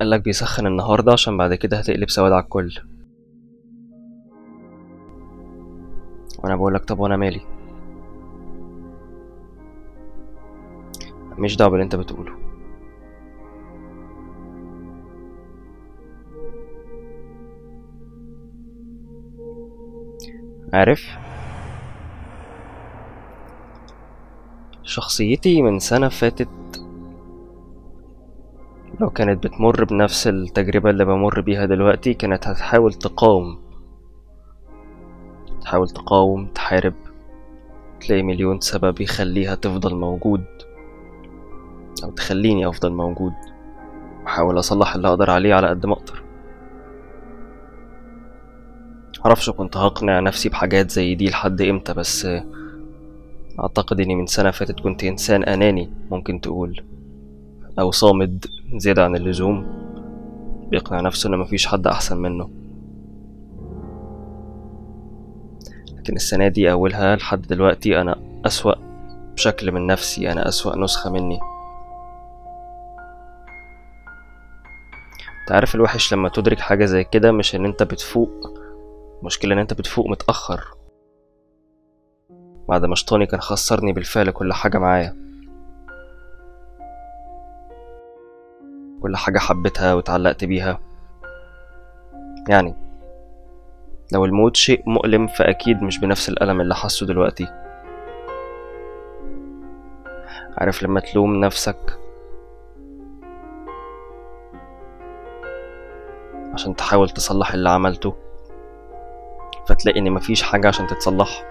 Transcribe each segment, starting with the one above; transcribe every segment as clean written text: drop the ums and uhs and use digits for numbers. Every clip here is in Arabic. قالك بيسخن النهاردة عشان بعد كده هتقلب سواد على الكل. وانا بقولك طب وانا مالي، مش دعوة باللي انت بتقوله. عارف شخصيتي من سنة فاتت لو كانت بتمر بنفس التجربة اللي بمر بيها دلوقتي كانت هتحاول تقاوم، تحاول تقاوم، تحارب، تلاقي مليون سبب يخليها تفضل موجود أو تخليني أفضل موجود، وأحاول أصلح اللي أقدر عليه على قد ما أقدر. معرفش كنت هقنع نفسي بحاجات زي دي لحد إمتى، بس أعتقد إني من سنة فاتت كنت إنسان أناني ممكن تقول، أو صامد زيادة عن اللزوم، بيقنع نفسه إن مفيش حد أحسن منه. لكن السنة دي أولها لحد دلوقتي أنا أسوأ بشكل من نفسي، أنا أسوأ نسخة مني. تعرف الوحش لما تدرك حاجة زي كده، مش إن أنت بتفوق، المشكلة إن أنت بتفوق متأخر. بعد ما شيطاني كان خسرني بالفعل كل حاجة معايا، كل حاجة حبيتها واتعلقت بيها. يعني لو الموت شيء مؤلم فأكيد مش بنفس الألم اللي حاسه دلوقتي. عارف لما تلوم نفسك عشان تحاول تصلح اللي عملته فتلاقي ان مفيش حاجة عشان تتصلح،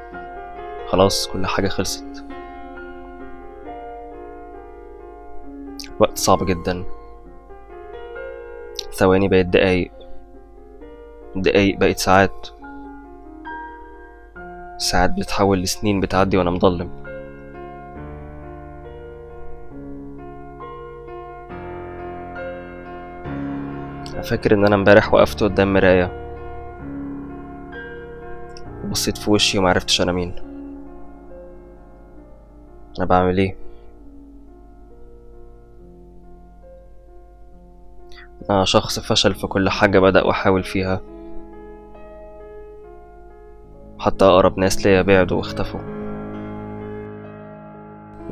خلاص كل حاجة خلصت. وقت صعب جدا، ثواني بقت دقايق، دقايق بقت ساعات، ساعات بتتحول لسنين بتعدي وانا مظلم. انا فاكر ان انا امبارح وقفت قدام مراية وبصيت في وشي ومعرفتش انا مين، انا بعمل ايه، أنا شخص فشل في كل حاجة بدأ وأحاول فيها، حتى أقرب ناس ليا بعدوا واختفوا،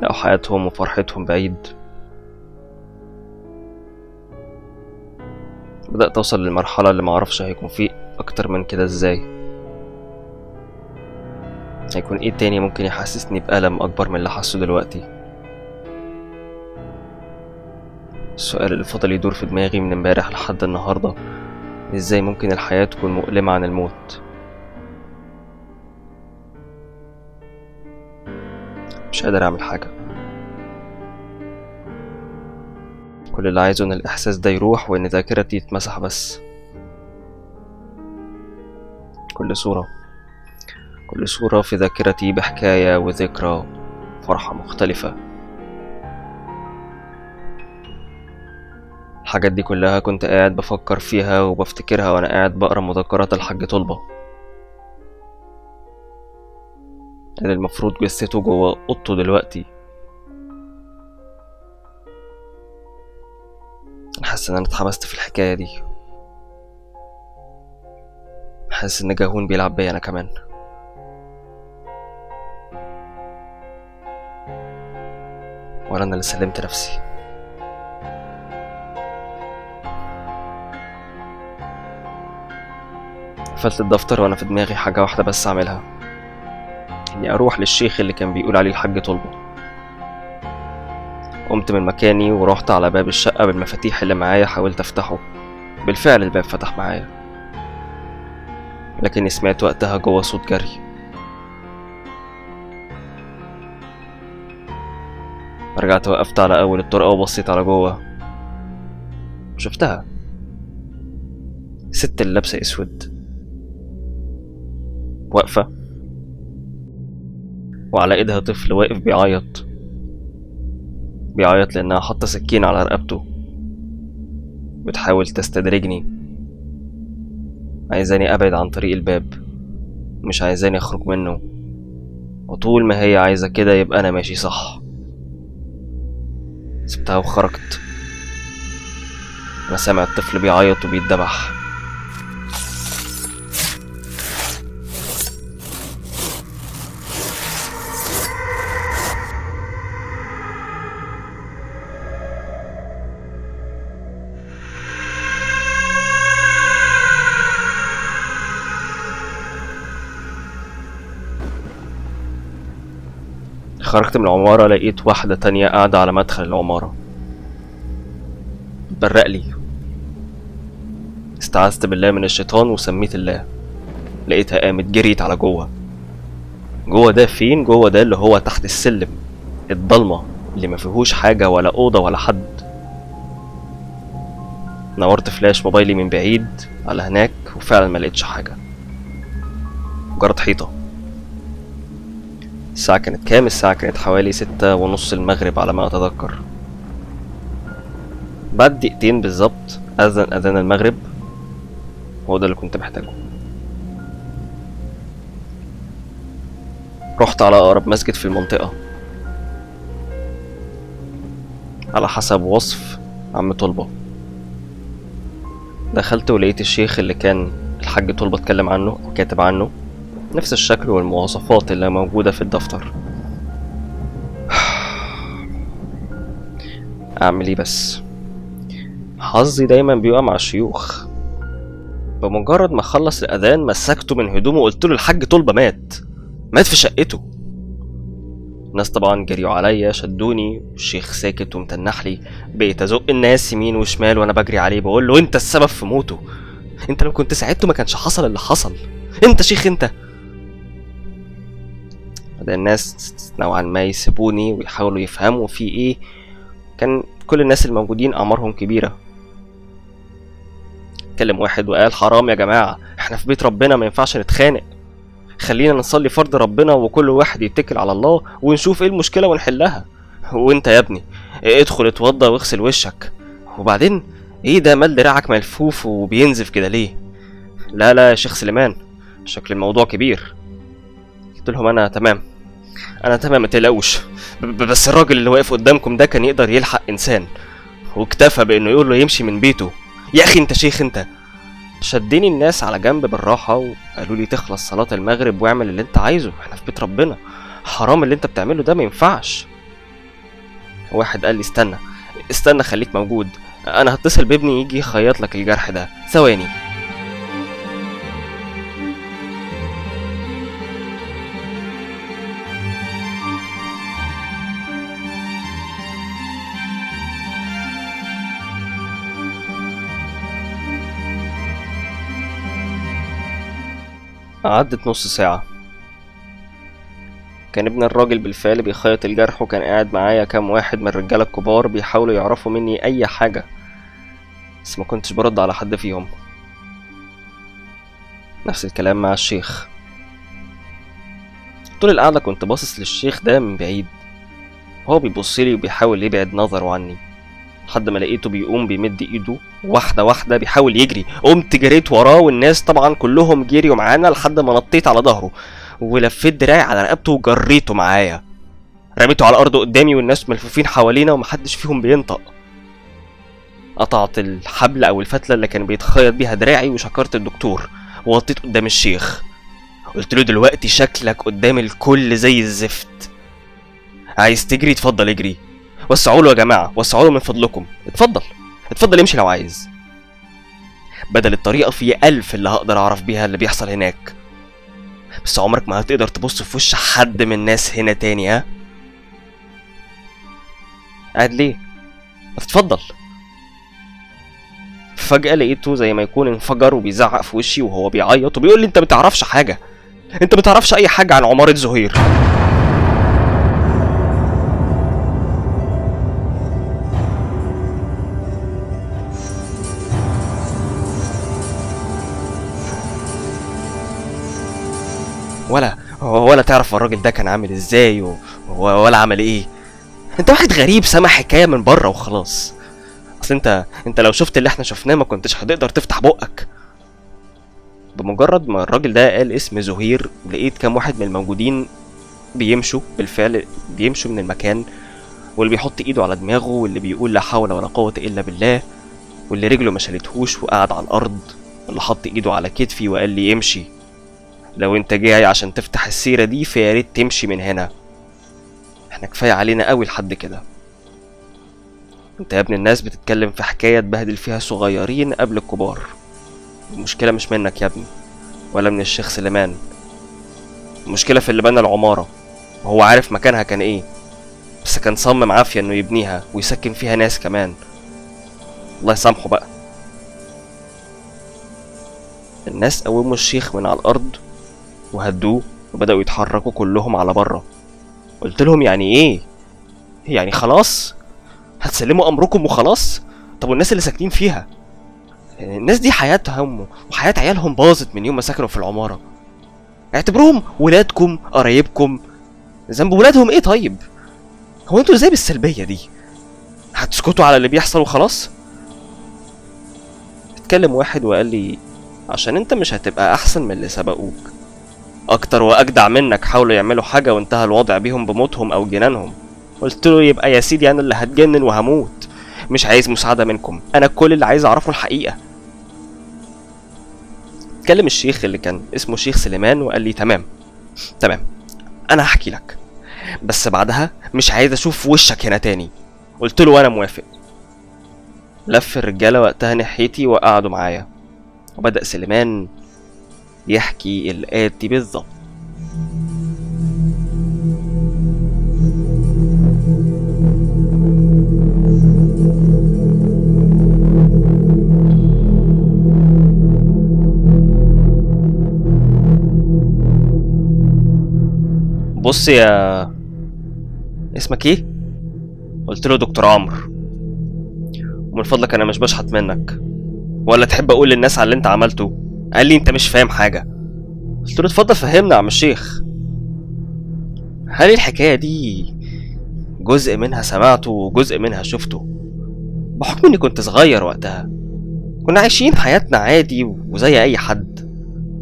لقوا حياتهم وفرحتهم بعيد. بدأت أوصل للمرحلة اللي معرفش هيكون فيه أكتر من كده إزاي، هيكون إيه تاني ممكن يحسسني بألم أكبر من اللي حاسه دلوقتي. السؤال اللي فضل يدور في دماغي من امبارح لحد النهاردة، ازاي ممكن الحياة تكون مؤلمة عن الموت؟ مش قادر اعمل حاجة، كل اللي عايزه ان الاحساس ده يروح وان ذاكرتي تتمسح بس. كل صورة، كل صورة في ذاكرتي بحكاية وذكرى فرحة مختلفة. الحاجات دي كلها كنت قاعد بفكر فيها وبفتكرها وانا قاعد بقرا مذكرات الحج طلبة اللي المفروض جثته جوا اوضته دلوقتي. انا حاسس ان انا اتحبست في الحكايه دي، حاسس ان جاهون بيلعب بيا انا كمان. ولا انا اللي سلمت نفسي؟ قفلت الدفتر وانا في دماغي حاجة واحدة بس اعملها، اني اروح للشيخ اللي كان بيقول عليه الحج طلبة. قمت من مكاني ورحت على باب الشقة بالمفاتيح اللي معايا، حاولت افتحه، بالفعل الباب فتح معايا، لكني سمعت وقتها جوه صوت جري. رجعت وقفت على اول الطرقة وبصيت على جوه، شفتها، ست اللي لابسة اسود واقفة وعلى ايدها طفل واقف بيعيط، بيعيط لأنها حاطة سكين على رقبته، بتحاول تستدرجني، عايزاني أبعد عن طريق الباب، مش عايزاني أخرج منه، وطول ما هي عايزة كده يبقى أنا ماشي صح. سبتها وخرجت، أنا سامع الطفل بيعيط وبيتدبح. خرجت من العمارة لقيت واحدة تانية قاعدة على مدخل العمارة برقلي. استعذت بالله من الشيطان وسميت الله. لقيتها قامت جريت على جوه. جوه ده فين؟ جوه ده اللي هو تحت السلم، الضلمة اللي ما فيهوش حاجة ولا أوضة ولا حد. نورت فلاش موبايلي من بعيد على هناك وفعلا ما لقيتش حاجة، مجرد حيطة. الساعة كانت كام؟ الساعة كانت حوالي 6:30 المغرب على ما أتذكر. بعد دقيقتين بالظبط أذان المغرب، هو ده اللي كنت محتاجه. رحت على أقرب مسجد في المنطقة على حسب وصف عم طلبة. دخلت ولقيت الشيخ اللي كان الحاج طلبة اتكلم عنه وكاتب عنه، نفس الشكل والمواصفات اللي موجودة في الدفتر. أعمل إيه بس؟ حظي دايما بيقع مع الشيوخ. بمجرد ما خلص الأذان مسكته من هدومه وقلت له الحاج طلبة مات في شقته. الناس طبعا جريوا عليا شدوني، والشيخ ساكت ومتنحلي. بقيت أزق الناس يمين وشمال وأنا بجري عليه بقول له أنت السبب في موته، أنت لو كنت ساعدته ما كانش حصل اللي حصل، أنت شيخ أنت. بدأ الناس نوعا ما يسيبوني ويحاولوا يفهموا في ايه. كان كل الناس الموجودين اعمارهم كبيرة. اتكلم واحد وقال حرام يا جماعة، احنا في بيت ربنا ما ينفعش نتخانق، خلينا نصلي فرض ربنا وكل واحد يتكل على الله ونشوف ايه المشكلة ونحلها. وانت يا ابني ادخل اتوضى واغسل وشك، وبعدين ايه ده مال دراعك ملفوف وبينزف كده ليه؟ لا لا يا شيخ سليمان شكل الموضوع كبير. قلت لهم انا تمام ما تقلقوش، بس الراجل اللي واقف قدامكم ده كان يقدر يلحق انسان واكتفى بانه يقول له يمشي من بيته. يا اخي انت شيخ انت. شدني الناس على جنب بالراحه وقالوا لي تخلص صلاه المغرب واعمل اللي انت عايزه، احنا في بيت ربنا، حرام اللي انت بتعمله ده ما ينفعش. واحد قال لي استنى خليك موجود، انا هتصل بابني يجي يخيط لك الجرح ده، ثواني. عدت نص ساعة، كان ابن الراجل بالفعل بيخيط الجرح، وكان قاعد معايا كام واحد من الرجالة الكبار بيحاولوا يعرفوا مني أي حاجة، بس ما كنتش برد على حد فيهم. نفس الكلام مع الشيخ. طول القعدة كنت باصص للشيخ ده من بعيد، هو بيبصلي وبيحاول يبعد نظره عني، لحد ما لقيته بيقوم بيمد ايده واحده واحده بيحاول يجري. قمت جريت وراه والناس طبعا كلهم جريوا معانا لحد ما نطيت على ظهره ولفيت دراعي على رقبته وجريته معايا، رميته على الارض قدامي والناس ملفوفين حوالينا ومحدش فيهم بينطق. قطعت الحبل او الفتله اللي كان بيتخيط بيها دراعي وشكرت الدكتور ووطيت قدام الشيخ، قلت له دلوقتي شكلك قدام الكل زي الزفت، عايز تجري اتفضل اجري، وسعوا له يا جماعه وسعوا له من فضلكم، اتفضل امشي لو عايز، بدل الطريقه في 1000 اللي هقدر اعرف بيها اللي بيحصل هناك، بس عمرك ما هتقدر تبص في وش حد من الناس هنا تاني. ها قاعد ليه؟ ما تتفضل. فجاه لقيته زي ما يكون انفجر وبيزعق في وشي وهو بيعيط وبيقول لي انت ما تعرفش اي حاجه عن عماره زهير. ولا تعرف الراجل ده كان عامل ازاي ولا عمل ايه، انت واحد غريب سمع حكايه من بره وخلاص، اصل انت لو شفت اللي احنا شفناه ما كنتش هتقدر تفتح بقك. بمجرد ما الراجل ده قال اسم زهير لقيت كام واحد من الموجودين بيمشوا، بالفعل بيمشوا من المكان، واللي بيحط ايده على دماغه واللي بيقول لا حول ولا قوه الا بالله، واللي رجله ما شالتهوش وقعد على الارض، واللي حط ايده على كتفي وقال لي امشي، لو انت جاي عشان تفتح السيره دي فيا ريت تمشي من هنا، احنا كفايه علينا قوي لحد كده. انت يا ابن الناس بتتكلم في حكايه تبهدل فيها صغيرين قبل الكبار، المشكله مش منك يا ابني ولا من الشيخ سليمان، المشكله في اللي بنى العماره، وهو عارف مكانها كان ايه، بس كان صمم عافيه انه يبنيها ويسكن فيها ناس كمان، الله يسامحه بقى. الناس قوموا الشيخ من على الارض وهدوه وبداوا يتحركوا كلهم على بره. قلت لهم يعني ايه؟ يعني خلاص هتسلموا امركم وخلاص؟ طب والناس اللي ساكنين فيها، الناس دي حياتهم وحياه عيالهم باظت من يوم ما سكنوا في العماره، اعتبروهم ولادكم قرايبكم، ذنب ولادهم ايه طيب؟ هو انتوا ازاي بالسلبيه دي؟ هتسكتوا على اللي بيحصل وخلاص؟ اتكلم واحد وقال لي عشان انت مش هتبقى احسن من اللي سبقوك، اكتر واجدع منك حاولوا يعملوا حاجه وانتهى الوضع بيهم بموتهم او جنانهم. قلت له يبقى يا سيدي انا اللي هتجنن وهموت، مش عايز مساعده منكم، انا كل اللي عايز اعرفه الحقيقه. اتكلم الشيخ اللي كان اسمه شيخ سليمان وقال لي تمام انا هحكي لك، بس بعدها مش عايز اشوف وشك هنا تاني. قلت له وانا موافق. لف الرجاله وقتها ناحيتي وقعدوا معايا، وبدأ سليمان يحكي الآتي بالظبط. بص يا اسمك ايه؟ قلت له دكتور عمرو. ومن فضلك انا مش بشحت منك ولا تحب اقول للناس على اللي انت عملته. قال لي انت مش فاهم حاجه. قلت له اتفضل فهمنا يا عم الشيخ. هل الحكايه دي جزء منها سمعته وجزء منها شفته، بحكم اني كنت صغير وقتها، كنا عايشين حياتنا عادي وزي اي حد،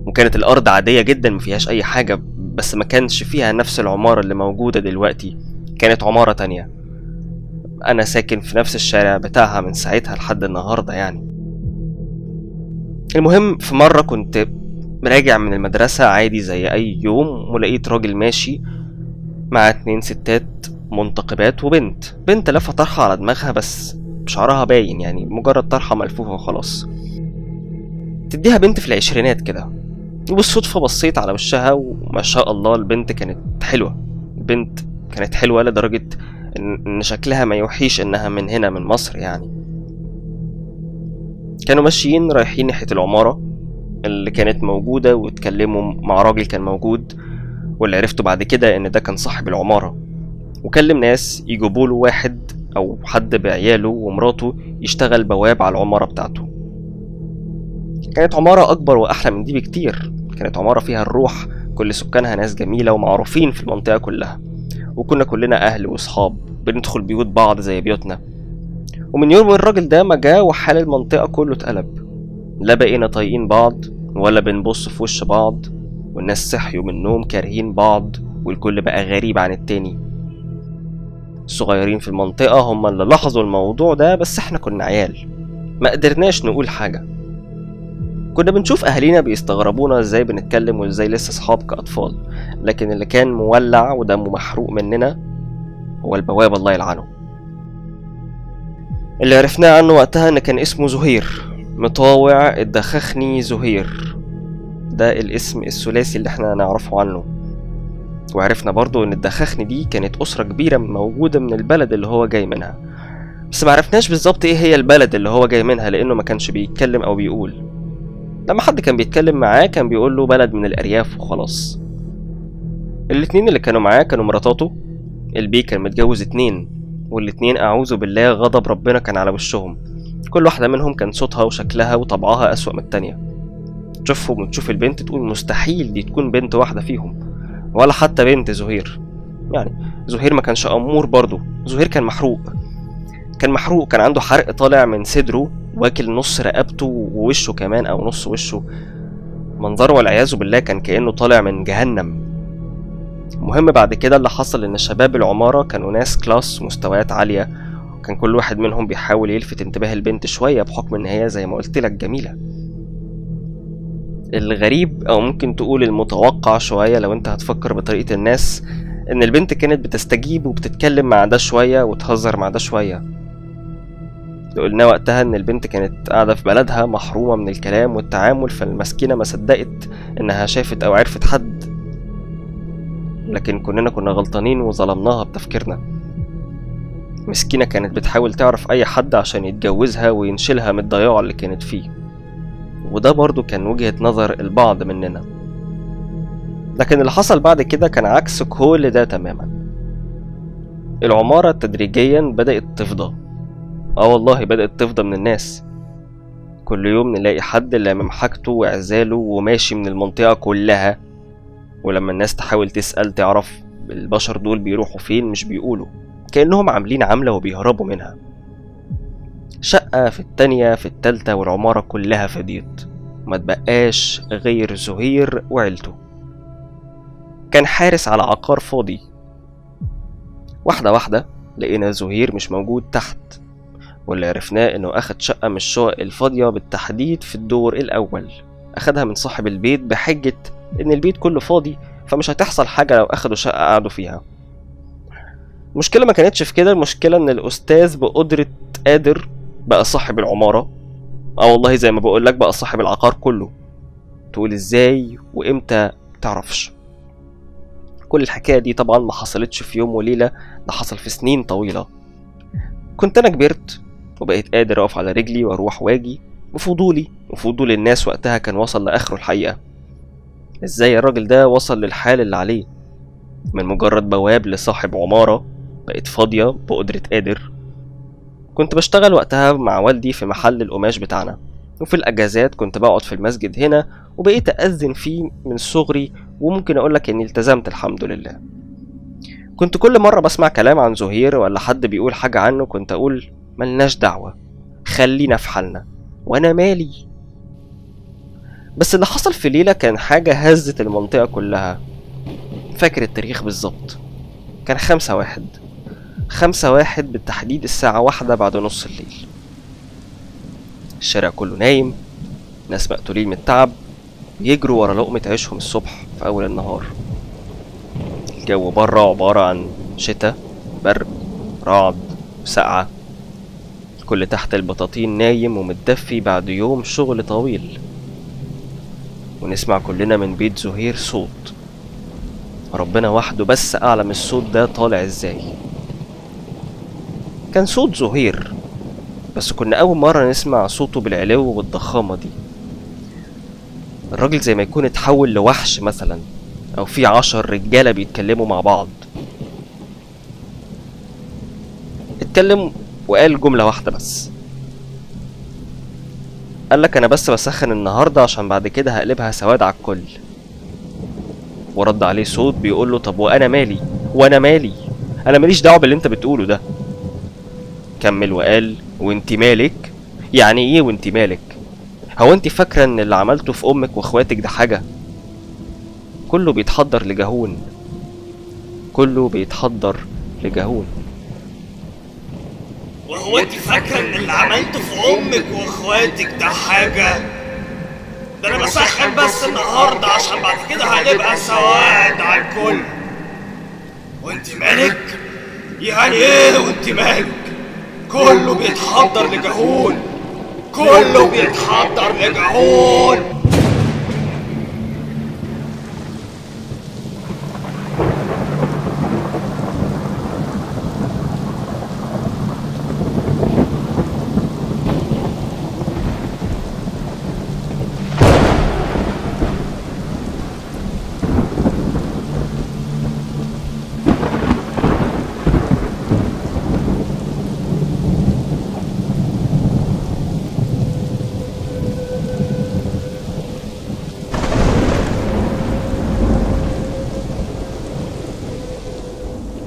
وكانت الارض عاديه جدا مفيهاش اي حاجه، بس ما كانش فيها نفس العماره اللي موجوده دلوقتي، كانت عماره تانيه، انا ساكن في نفس الشارع بتاعها من ساعتها لحد النهارده يعني. المهم في مرة كنت راجع من المدرسة عادي زي أي يوم، ولقيت راجل ماشي مع 2 ستات منتقبات وبنت، بنت لافة طرحة على دماغها بس شعرها باين، يعني مجرد طرحة ملفوفة وخلاص، تديها بنت في العشرينات كده. وبالصدفة بصيت على وشها وما شاء الله البنت كانت حلوة، البنت كانت حلوة لدرجة إن شكلها ما يوحيش إنها من هنا من مصر يعني. كانوا ماشيين رايحين ناحية العمارة اللي كانت موجودة، واتكلموا مع راجل كان موجود، واللي عرفته بعد كده ان ده كان صاحب العمارة، وكلم ناس يجيبوا له واحد او حد بعياله ومراته يشتغل بواب على العمارة بتاعته. كانت عمارة اكبر واحلى من دي بكتير، كانت عمارة فيها الروح، كل سكانها ناس جميلة ومعروفين في المنطقة كلها، وكنا كلنا اهل واصحاب بندخل بيوت بعض زي بيوتنا. ومن يوم الراجل ده ما جه وحال المنطقة كله اتقلب، لا بقينا طايقين بعض ولا بنبص في وش بعض، والناس صحيوا من النوم كارهين بعض، والكل بقى غريب عن التاني. الصغيرين في المنطقة هم اللي لاحظوا الموضوع ده، بس احنا كنا عيال ما قدرناش نقول حاجة، كنا بنشوف اهالينا بيستغربونا ازاي بنتكلم وازاي لسه صحاب كأطفال، لكن اللي كان مولع ودمه محروق مننا هو البواب الله يلعنه. اللي عرفناه عنه وقتها ان كان اسمه زهير مطاوع الدخخني، زهير ده الاسم الثلاثي اللي احنا نعرفه عنه، وعرفنا برضو ان الدخخني دي كانت اسرة كبيرة موجودة من البلد اللي هو جاي منها، بس معرفناش بالظبط ايه هي البلد اللي هو جاي منها لانه ما كانش بيتكلم او بيقول، لما حد كان بيتكلم معاه كان بيقول له بلد من الارياف وخلاص. الاتنين اللي كانوا معاه كانوا مراتاته، البي كان متجوز 2، والاتنين اعوذ بالله غضب ربنا كان على وشهم، كل واحدة منهم كان صوتها وشكلها وطبعها اسوأ من التانية، تشوفهم وتشوف البنت تقول مستحيل دي تكون بنت واحدة فيهم، ولا حتى بنت زهير، يعني زهير ما كانش امور برضه، زهير كان محروق، كان عنده حرق طالع من صدره واكل نص رقبته ووشه كمان او نص وشه، منظره والعياذ بالله كان كأنه طالع من جهنم. المهم بعد كده اللي حصل ان شباب العمارة كانوا ناس كلاس مستويات عالية، كان كل واحد منهم بيحاول يلفت انتباه البنت شوية بحكم ان هي زي ما قلت لك جميلة. الغريب او ممكن تقول المتوقع شوية لو انت هتفكر بطريقة الناس، ان البنت كانت بتستجيب وبتتكلم مع ده شوية وتهزر مع ده شوية. قلنا وقتها ان البنت كانت قاعدة في بلدها محرومة من الكلام والتعامل، فالمسكينة ما صدقت انها شافت او عرفت حد، لكن كنا غلطانين وظلمناها بتفكيرنا. مسكينة كانت بتحاول تعرف اي حد عشان يتجوزها وينشلها من الضياع اللي كانت فيه، وده برضو كان وجهة نظر البعض مننا. لكن اللي حصل بعد كده كان عكس كل ده تماما. العمارة تدريجيا بدأت تفضى، والله بدأت تفضى من الناس. كل يوم نلاقي حد لامم حاجته وعزاله وماشي من المنطقة كلها، ولما الناس تحاول تسأل تعرف البشر دول بيروحوا فين مش بيقولوا، كأنهم عاملين عملة وبيهربوا منها. شقة في التانية في التالتة والعمارة كلها فضيت، ما تبقاش غير زهير وعيلته. كان حارس على عقار فاضي. واحدة واحدة لقينا زهير مش موجود تحت، واللي عرفناه انه اخد شقة من الشقق الفاضية بالتحديد في الدور الاول، اخدها من صاحب البيت بحجة ان البيت كله فاضي فمش هتحصل حاجة لو اخدوا شقة قعدوا فيها. المشكلة ما كانتش في كده، المشكلة ان الاستاذ بقدرة قادر بقى صاحب العمارة، والله زي ما بقولك بقى صاحب العقار كله. تقول ازاي وامتى متعرفش. كل الحكاية دي طبعا ما حصلتش في يوم وليلة، ده حصل في سنين طويلة. كنت انا كبرت وبقيت قادر اقف على رجلي واروح واجي، وفضولي وفضول الناس وقتها كان وصل لاخره. الحقيقة ازاي الراجل ده وصل للحال اللي عليه، من مجرد بواب لصاحب عمارة بقت فاضية بقدرة قادر. كنت بشتغل وقتها مع والدي في محل القماش بتاعنا، وفي الاجازات كنت بقعد في المسجد هنا، وبقيت أأذن فيه من صغري، وممكن اقولك اني التزمت الحمد لله. كنت كل مرة بسمع كلام عن زهير ولا حد بيقول حاجة عنه كنت اقول ملناش دعوة، خلينا في حالنا وانا مالي. بس اللي حصل في ليلة كان حاجة هزت المنطقة كلها. فاكر التاريخ بالظبط، كان 5/1 بالتحديد، الساعة 1:01. الشارع كله نايم، ناس مقتولين من التعب بيجروا ورا لقمة عيشهم الصبح في أول النهار. الجو بره عبارة عن شتاء، برد، رعد، وسقعة. الكل تحت البطاطين نايم ومتدفي بعد يوم شغل طويل. ونسمع كلنا من بيت زهير صوت، ربنا وحده بس أعلم الصوت ده طالع ازاي. كان صوت زهير، بس كنا أول مرة نسمع صوته بالعلو والضخامة دي. الراجل زي ما يكون اتحول لوحش مثلا، أو في 10 رجالة بيتكلموا مع بعض. اتكلم وقال جملة واحدة بس، قالك أنا بس بسخن النهاردة عشان بعد كده هقلبها سواد على الكل. ورد عليه صوت بيقوله طب وأنا مالي، وأنا مالي، أنا ماليش دعوة باللي أنت بتقوله ده. كمل وقال وانت مالك؟ يعني ايه وانت مالك؟ هو انت فاكرة ان اللي عملته في امك واخواتك ده حاجة؟ كله بيتحضر لجهون، كله بيتحضر لجهون. وهو انت فاكرة ان اللي عملته في امك واخواتك ده حاجة؟ ده انا بسخن بس النهاردة عشان بعد كده هنبقى سواد على الكل. وانت مالك؟ يعني ايه وانت مالك؟ كله بيتحضر لجهول، كله بيتحضر لجهول.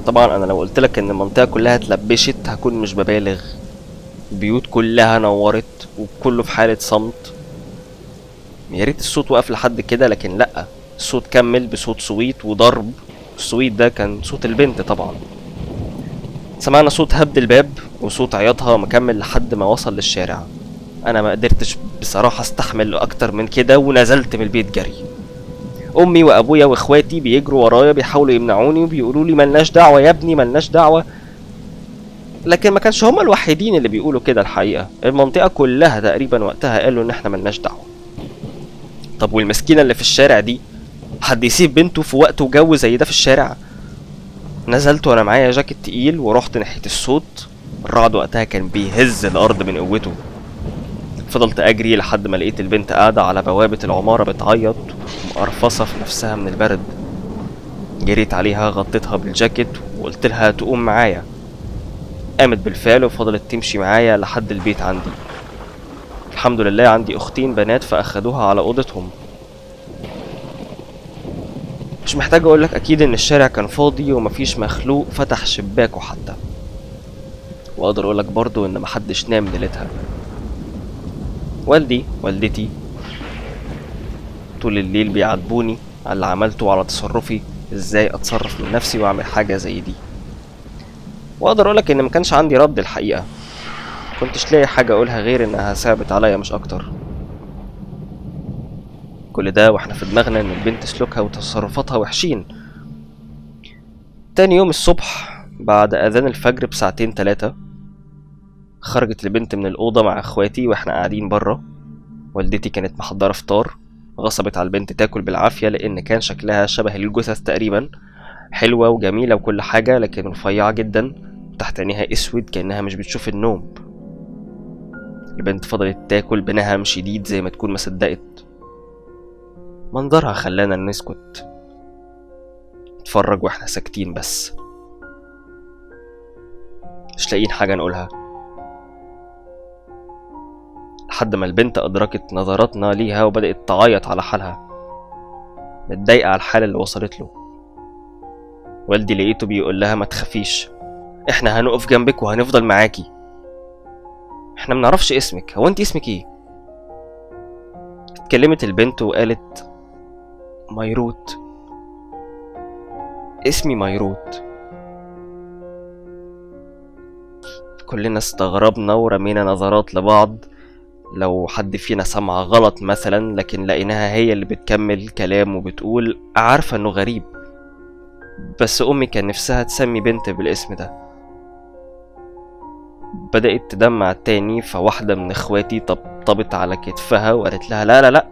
طبعا انا لو قلتلك ان المنطقة كلها اتلبشت هكون مش ببالغ. البيوت كلها نورت وكله في حالة صمت. ياريت الصوت وقف لحد كده، لكن لأ، الصوت كمل بصوت صويت وضرب. الصويت ده كان صوت البنت طبعا. سمعنا صوت هبد الباب وصوت عياطها مكمل لحد ما وصل للشارع. انا ما قدرتش بصراحه استحمل اكتر من كده ونزلت من البيت جري. امي وابويا واخواتي بيجروا ورايا بيحاولوا يمنعوني وبيقولوا لي ملناش دعوه يا ابني ملناش دعوه، لكن ما كانش هما الوحيدين اللي بيقولوا كده. الحقيقه المنطقه كلها تقريبا وقتها قالوا ان احنا ملناش دعوه. طب والمسكينه اللي في الشارع دي، حد يسيب بنته في وقت وجو زي ده في الشارع؟ نزلت وانا معايا جاكيت تقيل ورحت ناحيه الصوت. الرعد وقتها كان بيهز الارض من قوته. فضلت اجري لحد ما لقيت البنت قاعده على بوابه العماره بتعيط ومقرفصه في نفسها من البرد. جريت عليها غطيتها بالجاكيت وقلت لها تقوم معايا. قامت بالفعل وفضلت تمشي معايا لحد البيت عندي. الحمد لله عندي اختين بنات فاخدوها على اوضتهم. مش محتاج اقولك اكيد ان الشارع كان فاضي ومفيش مخلوق فتح شباكه حتى، واقدر اقولك برضو ان محدش نام ليلتها. والدي والدتي طول الليل بيعاتبوني على اللي عملته وعلى تصرفي، ازاي اتصرف من نفسي واعمل حاجه زي دي. واقدر اقولك ان مكانش عندي رد الحقيقه، مكنتش لاقي حاجه اقولها غير انها ثابت عليا مش اكتر. كل ده واحنا في دماغنا ان البنت سلوكها وتصرفاتها وحشين. تاني يوم الصبح بعد اذان الفجر بساعتين تلاتة خرجت البنت من الاوضه مع اخواتي واحنا قاعدين بره. والدتي كانت محضره فطار، غصبت على البنت تاكل بالعافيه لان كان شكلها شبه الجثث تقريبا، حلوه وجميله وكل حاجه لكن رفيعه جدا وتحت عينيها اسود كانها مش بتشوف النوم. البنت فضلت تاكل بنهم شديد زي ما تكون ما صدقت. منظرها خلانا نسكت نتفرج واحنا ساكتين بس مش لاقيين حاجه نقولها، لحد ما البنت ادركت نظراتنا ليها وبدات تعيط على حالها متضايقه على الحاله اللي وصلت له. والدي لقيته بيقول لها ما تخافيش، احنا هنقف جنبك وهنفضل معاكي، احنا منعرفش اسمك، هو انت اسمك ايه؟ اتكلمت البنت وقالت ميروت، اسمي ميروت. كلنا استغربنا ورمينا نظرات لبعض لو حد فينا سمع غلط مثلا، لكن لقيناها هي اللي بتكمل كلام وبتقول عارفه انه غريب بس امي كان نفسها تسمي بنت بالاسم ده. بدأت تدمع تاني، فواحده من اخواتي طبطبت على كتفها وقالت لها لا لا لا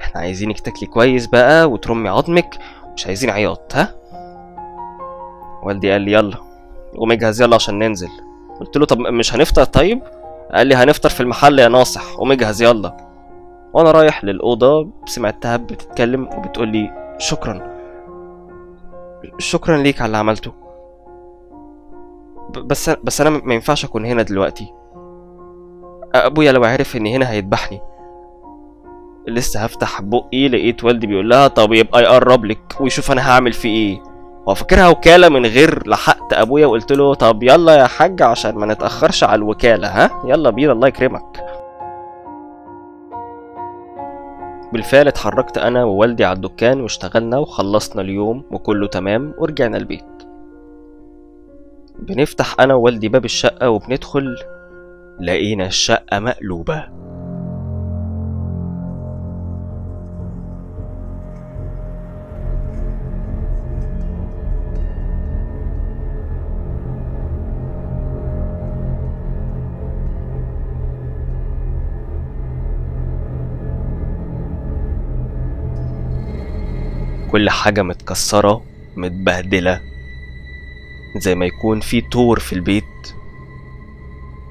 احنا عايزينك تاكلي كويس بقى وترمي عظمك مش عايزين عياط. ها والدي قال لي يلا قوم اجهز يلا عشان ننزل. قلت له طب مش هنفطر طيب؟ قال لي هنفطر في المحل يا ناصح قوم اجهز يلا. وانا رايح للاوضه سمعتها بتتكلم وبتقول لي شكرا ليك على اللي عملته، بس انا ما ينفعش اكون هنا دلوقتي، ابويا لو عرف اني هنا هيذبحني. لسه هفتح بقي لقيت والدي بيقول لها طب يبقى يقرب لك ويشوف انا هعمل فيه ايه، وفاكرها وكاله من غير لحقت ابويا وقلت له طب يلا يا حاج عشان ما نتاخرش على الوكاله، ها يلا بينا الله يكرمك. بالفعل اتحركت انا ووالدي على الدكان واشتغلنا وخلصنا اليوم وكله تمام ورجعنا البيت. بنفتح انا ووالدي باب الشقه وبندخل لقينا الشقه مقلوبه. كل حاجة متكسرة متبهدلة زي ما يكون في طور في البيت،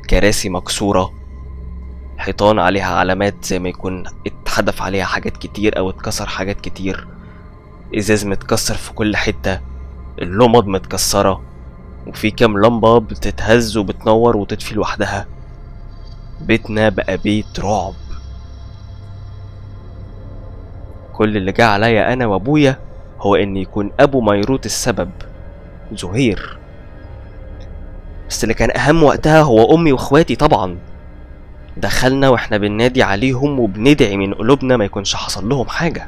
كراسي مكسورة، حيطان عليها علامات زي ما يكون اتحدف عليها حاجات كتير او اتكسر حاجات كتير، ازاز متكسر في كل حتة، اللمض متكسرة وفي كام لمبة بتتهز وبتنور وتطفي لوحدها. بيتنا بقى بيت رعب. كل اللي جه عليا انا وابويا هو ان يكون ابو ميروت السبب زهير، بس اللي كان اهم وقتها هو امي واخواتي. طبعا دخلنا واحنا بننادي عليهم وبندعي من قلوبنا ما يكونش حصل لهم حاجه.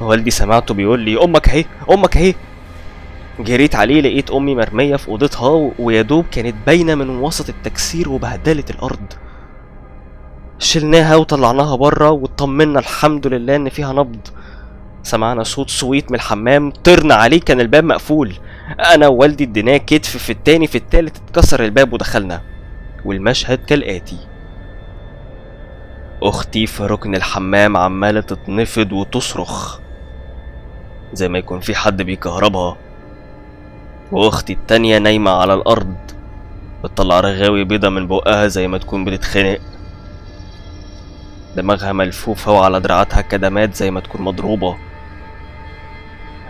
والدي سمعته بيقول لي امك اهي امك اهي. جريت عليه لقيت امي مرميه في اوضتها ويادوب كانت باينه من وسط التكسير وبهدله الارض. شلناها وطلعناها بره واطمنا الحمد لله ان فيها نبض. سمعنا صوت سويت من الحمام، طرنا عليه، كان الباب مقفول. انا ووالدي اديناه كتف في التاني في التالت اتكسر الباب ودخلنا، والمشهد كالاتي: اختي في ركن الحمام عماله تتنفض وتصرخ زي ما يكون في حد بيكهربها، واختي التانيه نايمه على الارض بتطلع رغاوي بيضه من بقها زي ما تكون بتتخنق، دماغها ملفوفه وعلى دراعاتها كدمات زي ما تكون مضروبه.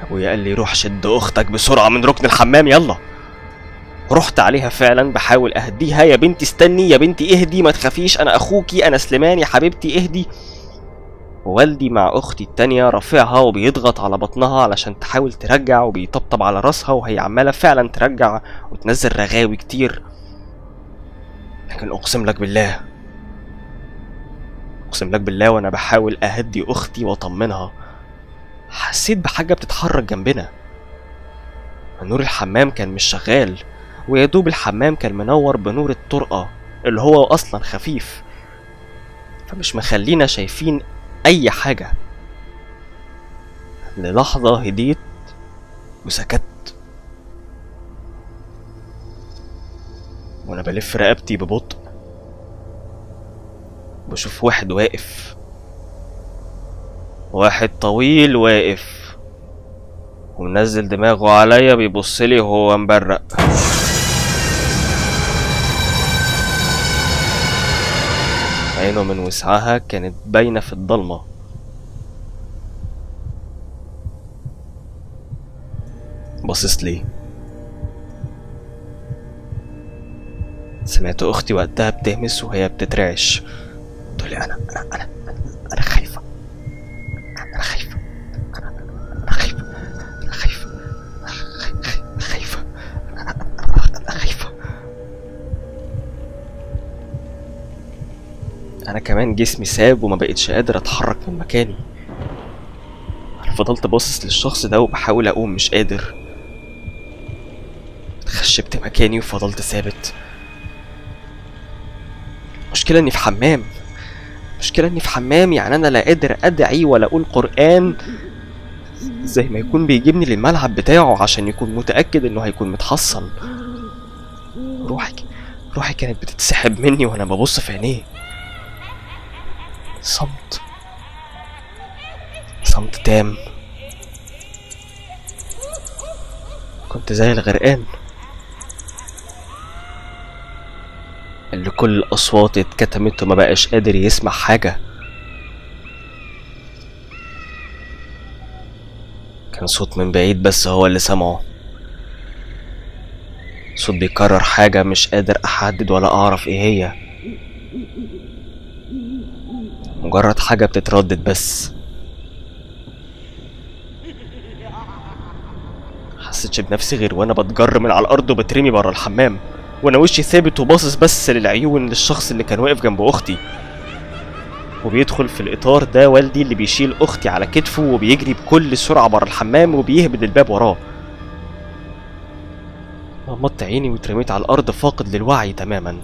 ابويا قال لي روح شد اختك بسرعه من ركن الحمام يلا. رحت عليها فعلا بحاول اهديها، يا بنتي استني، يا بنتي اهدي، ما تخافيش، انا اخوكي، انا سليمان يا حبيبتي اهدي. والدي مع اختي التانيه رافعها وبيضغط على بطنها علشان تحاول ترجع وبيطبطب على راسها وهي عماله فعلا ترجع وتنزل رغاوي كتير، لكن اقسم لك بالله وانا بحاول اهدي اختي واطمنها حسيت بحاجه بتتحرك جنبنا. نور الحمام كان مش شغال، ويادوب الحمام كان منور بنور الطرقه اللي هو اصلا خفيف، فمش مخلينا شايفين اي حاجه. للحظه هديت وسكت وانا بلف رقبتي ببطء، بشوف واحد طويل واقف ومنزل دماغه عليا بيبصلي وهو مبرق. عينه من وسعها كانت باينة في الضلمة. بصيت لي، سمعت اختي وقتها بتهمس وهي بتترعش تقولي انا خايفة، انا كمان جسمي ساب وما بقتش قادر اتحرك من مكاني. انا فضلت باصص للشخص ده وبحاول اقوم، مش قادر، اتخشبت مكاني وفضلت ثابت. المشكلة اني في حمام، يعني انا لا قادر ادعي ولا اقول قرآن، زي ما يكون بيجيبني للملعب بتاعه عشان يكون متأكد انه هيكون متحصن. روحي كانت بتتسحب مني وانا ببص في عينيه. صمت تام، كنت زي الغرقان اللي كل الاصوات اتكتمت وما بقاش قادر يسمع حاجه. كان صوت من بعيد بس هو اللي سمعه، صوت بيكرر حاجه مش قادر احدد ولا اعرف ايه هي، مجرد حاجة بتتردد بس. حسيتش بنفسي غير وانا بتجر من على الارض وبترمي برا الحمام، وانا وشي ثابت وباصص بس للعيون للشخص اللي كان واقف جنب اختي. وبيدخل في الاطار ده والدي اللي بيشيل اختي على كتفه وبيجري بكل سرعة برا الحمام وبيهبد الباب وراه. غمضت عيني واترميت على الارض فاقد للوعي تماما.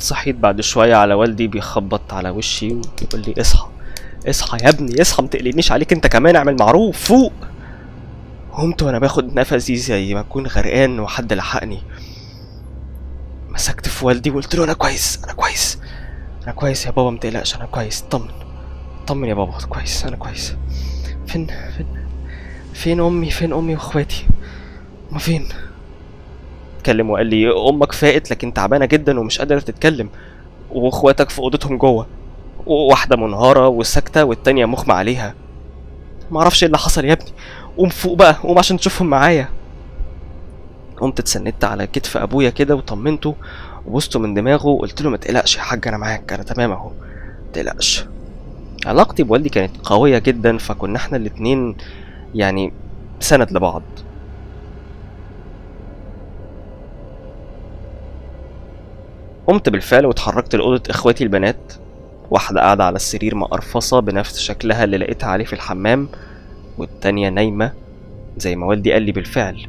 صحيت بعد شوية على والدي بيخبط على وشي وبيقول لي اصحى اصحى يا ابني اصحى، متقلقنيش عليك انت كمان، اعمل معروف، فوق. قمت وانا باخد نفسي زي ما اكون غرقان وحد لحقني. مسكت في والدي وقلت له انا كويس يا بابا، متقلقش، انا كويس، طمن يا بابا، كويس، انا كويس. فين امي واخواتي، ما فين؟ اتكلم وقال لي امك فاقت لكن تعبانه جدا ومش قادره تتكلم، واخواتك في اوضتهم جوه، واحده منهاره وساكته والتانيه مغمى عليها. معرفش ايه اللي حصل يا ابني، قوم فوق بقى، قوم عشان تشوفهم معايا. قمت اتسندت على كتف ابويا كده وطمنته وبوسته من دماغه وقلت له ما تقلقش يا حاج، انا معاك، انا تمام اهو، ما تقلقش. علاقتي بوالدي كانت قويه جدا، فكنا احنا الاتنين يعني سند لبعض. قمت بالفعل واتحركت لأوضة إخواتي البنات. واحدة قاعدة على السرير مقرفصة بنفس شكلها اللي لقيتها عليه في الحمام، والتانية نايمة زي ما والدي قال لي بالفعل.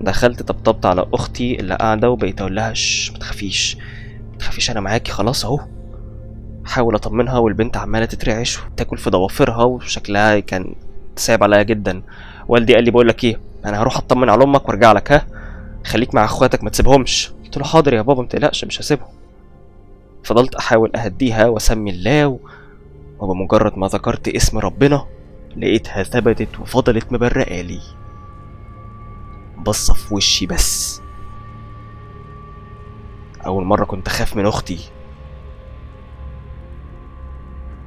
دخلت طبطبت على أختي اللي قاعدة وبقيت أقول لها شش متخافيش متخافيش أنا معاكي خلاص أهو. حاول أطمنها والبنت عمالة تترعش وتاكل في ضوافرها وشكلها كان صعب عليا جدا. والدي قال لي بقول لك إيه، أنا هروح أطمن على أمك وأرجع لك، ها خليك مع إخواتك ما تسيبهمش. قلت له حاضر يا بابا متقلقش مش هسيبهم. فضلت أحاول أهديها وأسمي الله، وبمجرد ما ذكرت اسم ربنا لقيتها ثبتت وفضلت مبرقالي بصة في وشي. بس أول مرة كنت أخاف من أختي.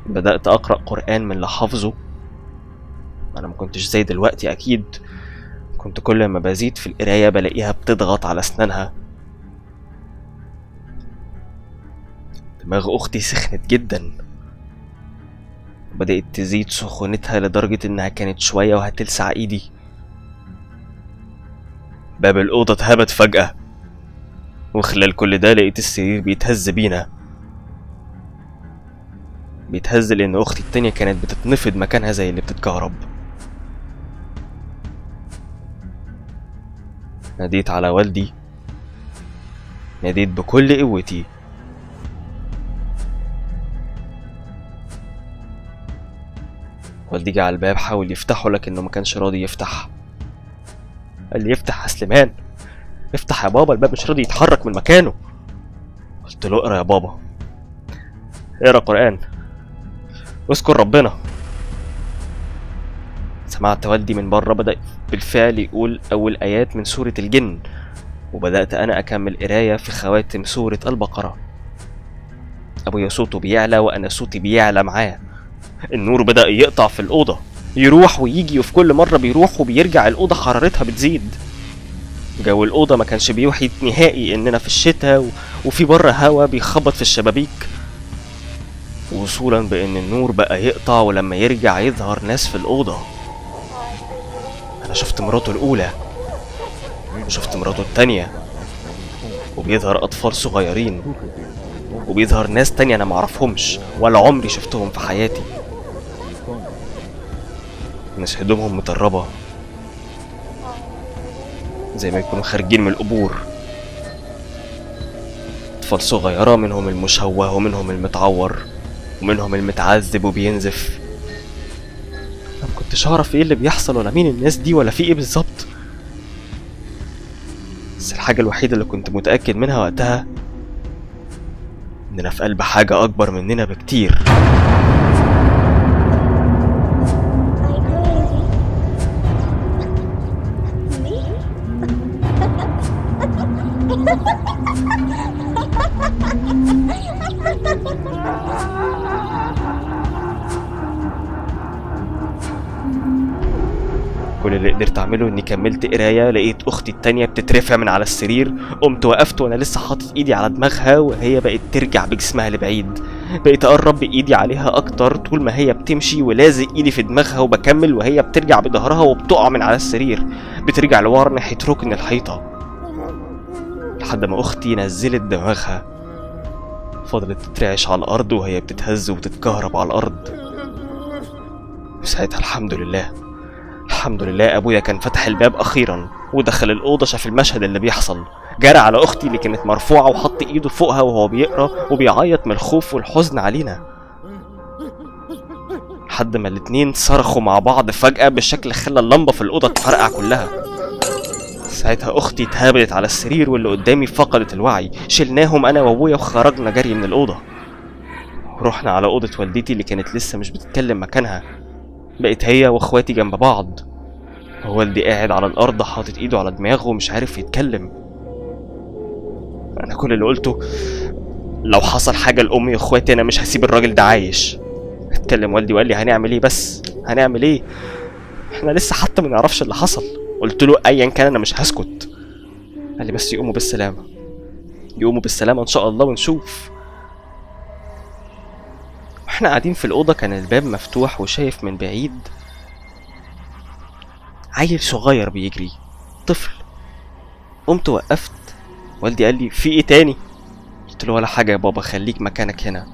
بدأت أقرأ قرآن من اللي حافظه، أنا مكنتش زي دلوقتي أكيد، كنت كل ما بزيد في القراية بلاقيها بتضغط على أسنانها. دماغ أختي سخنت جدا، بدأت تزيد سخونتها لدرجة إنها كانت شوية وهتلسع إيدي. باب الأوضة اتهبت فجأة، وخلال كل ده لقيت السرير بيتهز بينا، بيتهز لأن أختي التانية كانت بتتنفض مكانها زي اللي بتتكهرب. ناديت على والدي، ناديت بكل قوتي. والدي جه على الباب حاول يفتحه لكنه ما كانش راضي يفتح. قال لي افتح يا سليمان، افتح يا بابا الباب مش راضي يتحرك من مكانه. قلت له اقرا يا بابا، اقرا قرآن، اذكر ربنا. سمعت والدي من بره بدأ بالفعل يقول أول آيات من سورة الجن، وبدأت أنا أكمل قراية في خواتم سورة البقرة. أبويا صوته بيعلى وأنا صوتي بيعلى معاه. النور بدأ يقطع في الأوضة، يروح ويجي، وفي كل مرة بيروح وبيرجع الأوضة حرارتها بتزيد. جو الأوضة ما كانش بيوحي نهائي إننا في الشتاء وفي بره هوا بيخبط في الشبابيك. وصولا بإن النور بقى يقطع ولما يرجع يظهر ناس في الأوضة. أنا شفت مراته الأولى وشفت مراته التانية، وبيظهر أطفال صغيرين، وبيظهر ناس تانية أنا معرفهمش ولا عمري شفتهم في حياتي. ناس هدومهم متربة زي ما يكونوا خارجين من القبور، أطفال صغيرة منهم المشوه ومنهم المتعور ومنهم المتعذب وبينزف. انا مكنتش هعرف ايه اللي بيحصل ولا مين الناس دي ولا في ايه بالظبط، بس الحاجة الوحيدة اللي كنت متأكد منها وقتها إننا في قلب حاجة أكبر مننا بكتير. كل اللي قدرت اعمله اني كملت قرايه. لقيت اختي التانيه بتترفع من على السرير، قمت وقفت وانا لسه حاطط ايدي على دماغها وهي بقت ترجع بجسمها لبعيد. بقيت اقرب بايدي عليها اكتر طول ما هي بتمشي ولازق ايدي في دماغها وبكمل، وهي بترجع بظهرها وبتقع من على السرير، بترجع لورا ناحيه ركن الحيطه لحد ما اختي نزلت دماغها. فضلت تترعش على الارض وهي بتتهز وتتكهرب على الارض. وساعتها الحمد لله ابويا كان فتح الباب اخيرا ودخل الاوضه، شاف المشهد اللي بيحصل، جرى على اختي اللي كانت مرفوعه وحط ايده فوقها وهو بيقرا وبيعيط من الخوف والحزن علينا، لحد ما الاتنين صرخوا مع بعض فجاه بالشكل خلى اللمبه في الاوضه تفرقع كلها. ساعتها اختي اتهبلت على السرير واللي قدامي فقدت الوعي. شلناهم انا وابويا وخرجنا جري من الاوضه. رحنا على اوضه والدتي اللي كانت لسه مش بتتكلم مكانها، بقت هي واخواتي جنب بعض، والدي قاعد على الارض حاطط ايده على دماغه ومش عارف يتكلم. انا كل اللي قلته لو حصل حاجه لامي واخواتي انا مش هسيب الراجل ده عايش. اتكلم والدي وقال لي هنعمل ايه، بس هنعمل ايه، احنا لسه حتى ما نعرفش اللي حصل. قلت له ايا كان انا مش هسكت. قال لي بس يقوموا بالسلامه، يقوموا بالسلامه ان شاء الله ونشوف. احنا قاعدين في الأوضة كان الباب مفتوح وشايف من بعيد عيل صغير بيجري، طفل. قمت وقفت والدي قال لي في ايه تاني؟ قلت له ولا حاجه يا بابا، خليك مكانك هنا،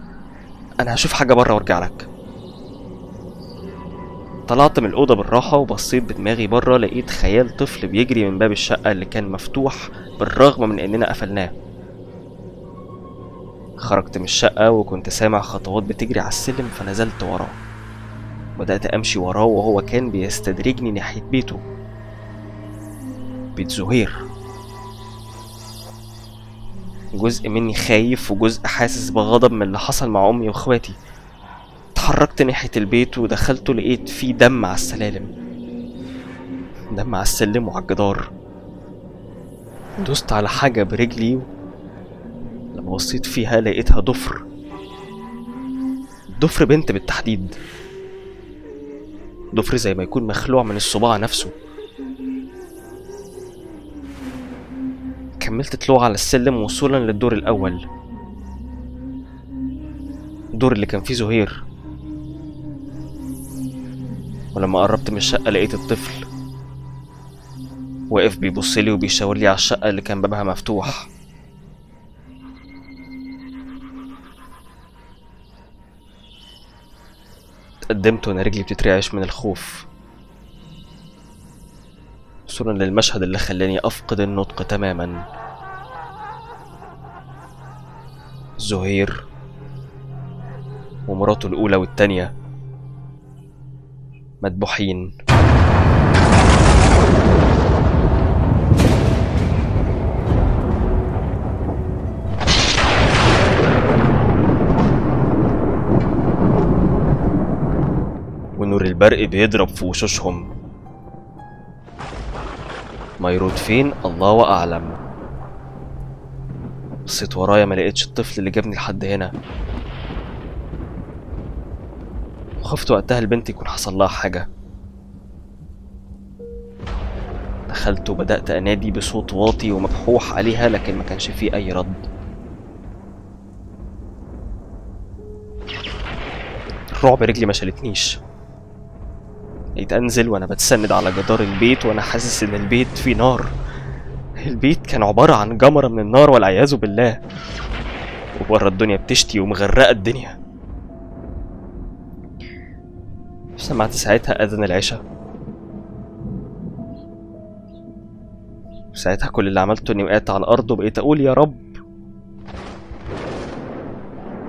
انا هشوف حاجه بره وارجع لك. طلعت من الاوضه بالراحه وبصيت بدماغي بره، لقيت خيال طفل بيجري من باب الشقه اللي كان مفتوح بالرغم من اننا قفلناه. خرجت من الشقه وكنت سامع خطوات بتجري على السلم، فنزلت وراه، بدات امشي وراه وهو كان بيستدرجني ناحيه بيته، بيت زهير. جزء مني خايف وجزء حاسس بغضب من اللي حصل مع امي واخواتي. اتحركت ناحيه البيت ودخلته، لقيت فيه دم على السلالم، دم على السلم وعلى الجدار. دوست على حاجه برجلي، لما بصيت فيها لقيتها ضفر، ضفر بنت بالتحديد، ضفر زي ما يكون مخلوع من الصباع نفسه. كملت طلوع على السلم وصولا للدور الاول، الدور اللي كان فيه زهير. ولما قربت من الشقه لقيت الطفل واقف بيبصلي وبيشاور لي على الشقه اللي كان بابها مفتوح. اتقدمت وانا رجلي بتترعش من الخوف، صورا للمشهد اللي خلاني افقد النطق تماما. زهير ومراته الاولى والتانية مدبوحين. ونور البرق بيضرب في وشوشهم. ميروت فين؟ الله أعلم. بصيت ورايا ما لقيتش الطفل اللي جابني لحد هنا. خفت وقتها البنت يكون حصل لها حاجة. دخلت وبدأت أنادي بصوت واطي ومبحوح عليها، لكن ما كانش فيه أي رد. الرعب رجلي ما شالتنيش، بقيت انزل وانا بتسند على جدار البيت وانا حاسس ان البيت فيه نار. البيت كان عباره عن جمره من النار والعياذ بالله، وبره الدنيا بتشتي ومغرقه الدنيا. سمعت ساعتها اذان العشاء، وساعتها كل اللي عملته اني وقعت على الارض وبقيت اقول يا رب،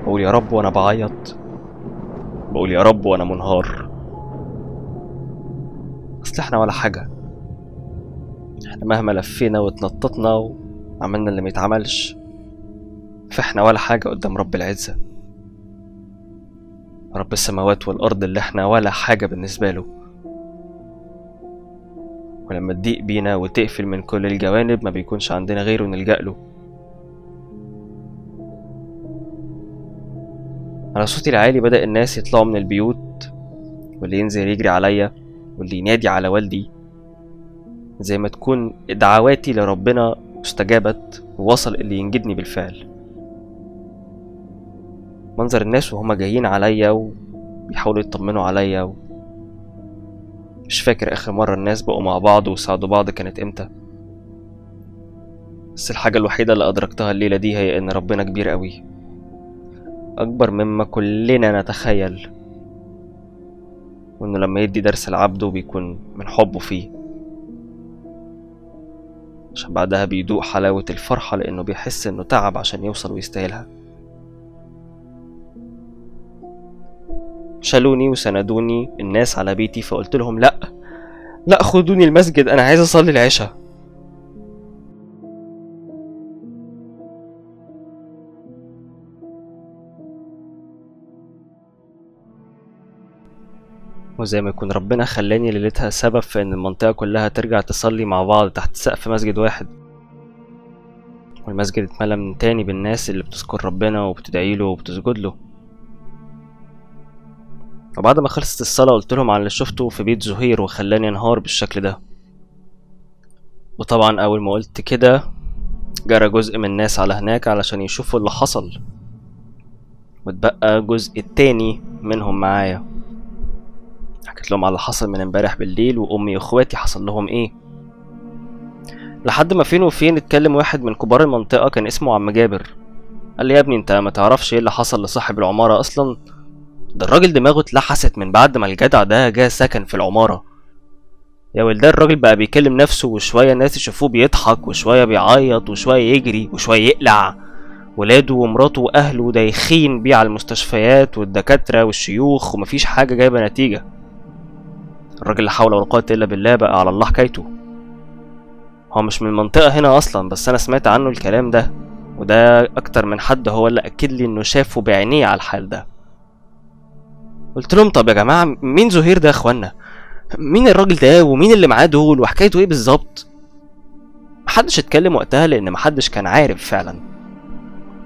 اقول يا رب وانا بعيط، بقول يا رب وانا منهار. اصل احنا ولا حاجه، احنا مهما لفينا واتنططنا وعملنا اللي ميتعملش، فاحنا ولا حاجه قدام رب العزه، رب السماوات والارض اللي احنا ولا حاجه بالنسبه له. ولما تضيق بينا وتقفل من كل الجوانب ما بيكونش عندنا غيره نلجأ له. على صوتي العالي بدأ الناس يطلعوا من البيوت، واللي ينزل يجري عليا، واللي ينادي على والدي، زي ما تكون دعواتي لربنا استجابت ووصل اللي ينجدني بالفعل. منظر الناس وهم جايين عليا وبيحاولوا يطمنوا عليا مش فاكر آخر مرة الناس بقوا مع بعض وساعدوا بعض كانت امتى. بس الحاجة الوحيدة اللي أدركتها الليلة دي هي إن ربنا كبير قوي، أكبر مما كلنا نتخيل، وإنه لما يدي درس لعبده بيكون من حبه فيه، عشان بعدها بيدوق حلاوة الفرحة لأنه بيحس إنه تعب عشان يوصل ويستاهلها. شالوني وسندوني الناس على بيتي، فقلت لهم لأ لأ خدوني المسجد، أنا عايز أصلي العشاء. وزي ما يكون ربنا خلاني ليلتها سبب في ان المنطقة كلها ترجع تصلي مع بعض تحت سقف مسجد واحد، والمسجد اتملى من تاني بالناس اللي بتذكر ربنا وبتدعيله وبتسجد له. وبعد ما خلصت الصلاة قلت لهم على اللي شفته في بيت زهير وخلاني انهار بالشكل ده. وطبعا اول ما قلت كده جرى جزء من الناس على هناك علشان يشوفوا اللي حصل، واتبقى جزء التاني منهم معايا. حكيت لهم على اللي حصل من امبارح بالليل وامي واخواتي حصل لهم ايه. لحد ما فين وفين اتكلم واحد من كبار المنطقة كان اسمه عم جابر، قال لي يا ابني انت ما تعرفش ايه اللي حصل لصاحب العمارة اصلا؟ ده الراجل دماغه اتلحست من بعد ما الجدع ده جه سكن في العمارة. يا ولدان الراجل بقى بيكلم نفسه، وشوية الناس يشوفوه بيضحك، وشوية بيعيط، وشوية يجري، وشوية يقلع. ولاده ومراته واهله دايخين بيه على المستشفيات والدكاترة والشيوخ، ومفيش حاجة جايبة نتيجة. الراجل لا حول ولا قوة الا بالله، بقى على الله حكايته. هو مش من المنطقة هنا اصلا، بس انا سمعت عنه الكلام ده، وده اكتر من حد هو اللي اكد لي انه شافه بعينيه على الحال ده. قلت لهم طب يا جماعة مين زهير ده يا اخوانا؟ مين الراجل ده ومين اللي معاه دول وحكايته ايه بالظبط؟ محدش اتكلم وقتها لان محدش كان عارف فعلا.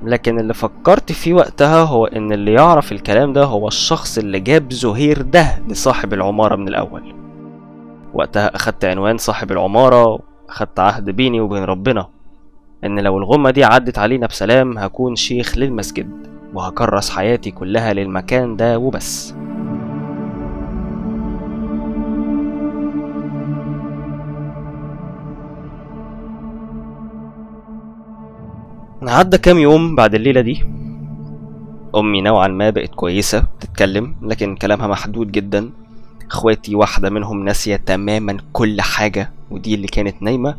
لكن اللي فكرت فيه وقتها هو ان اللي يعرف الكلام ده هو الشخص اللي جاب زهير ده لصاحب العمارة من الاول. وقتها اخدت عنوان صاحب العمارة، واخدت عهد بيني وبين ربنا ان لو الغمة دي عدت علينا بسلام هكون شيخ للمسجد، وهكرس حياتي كلها للمكان ده وبس. عدى كام يوم بعد الليلة دي. أمي نوعا ما بقت كويسة بتتكلم، لكن كلامها محدود جدا. اخواتي واحدة منهم ناسية تماما كل حاجة، ودي اللي كانت نايمة،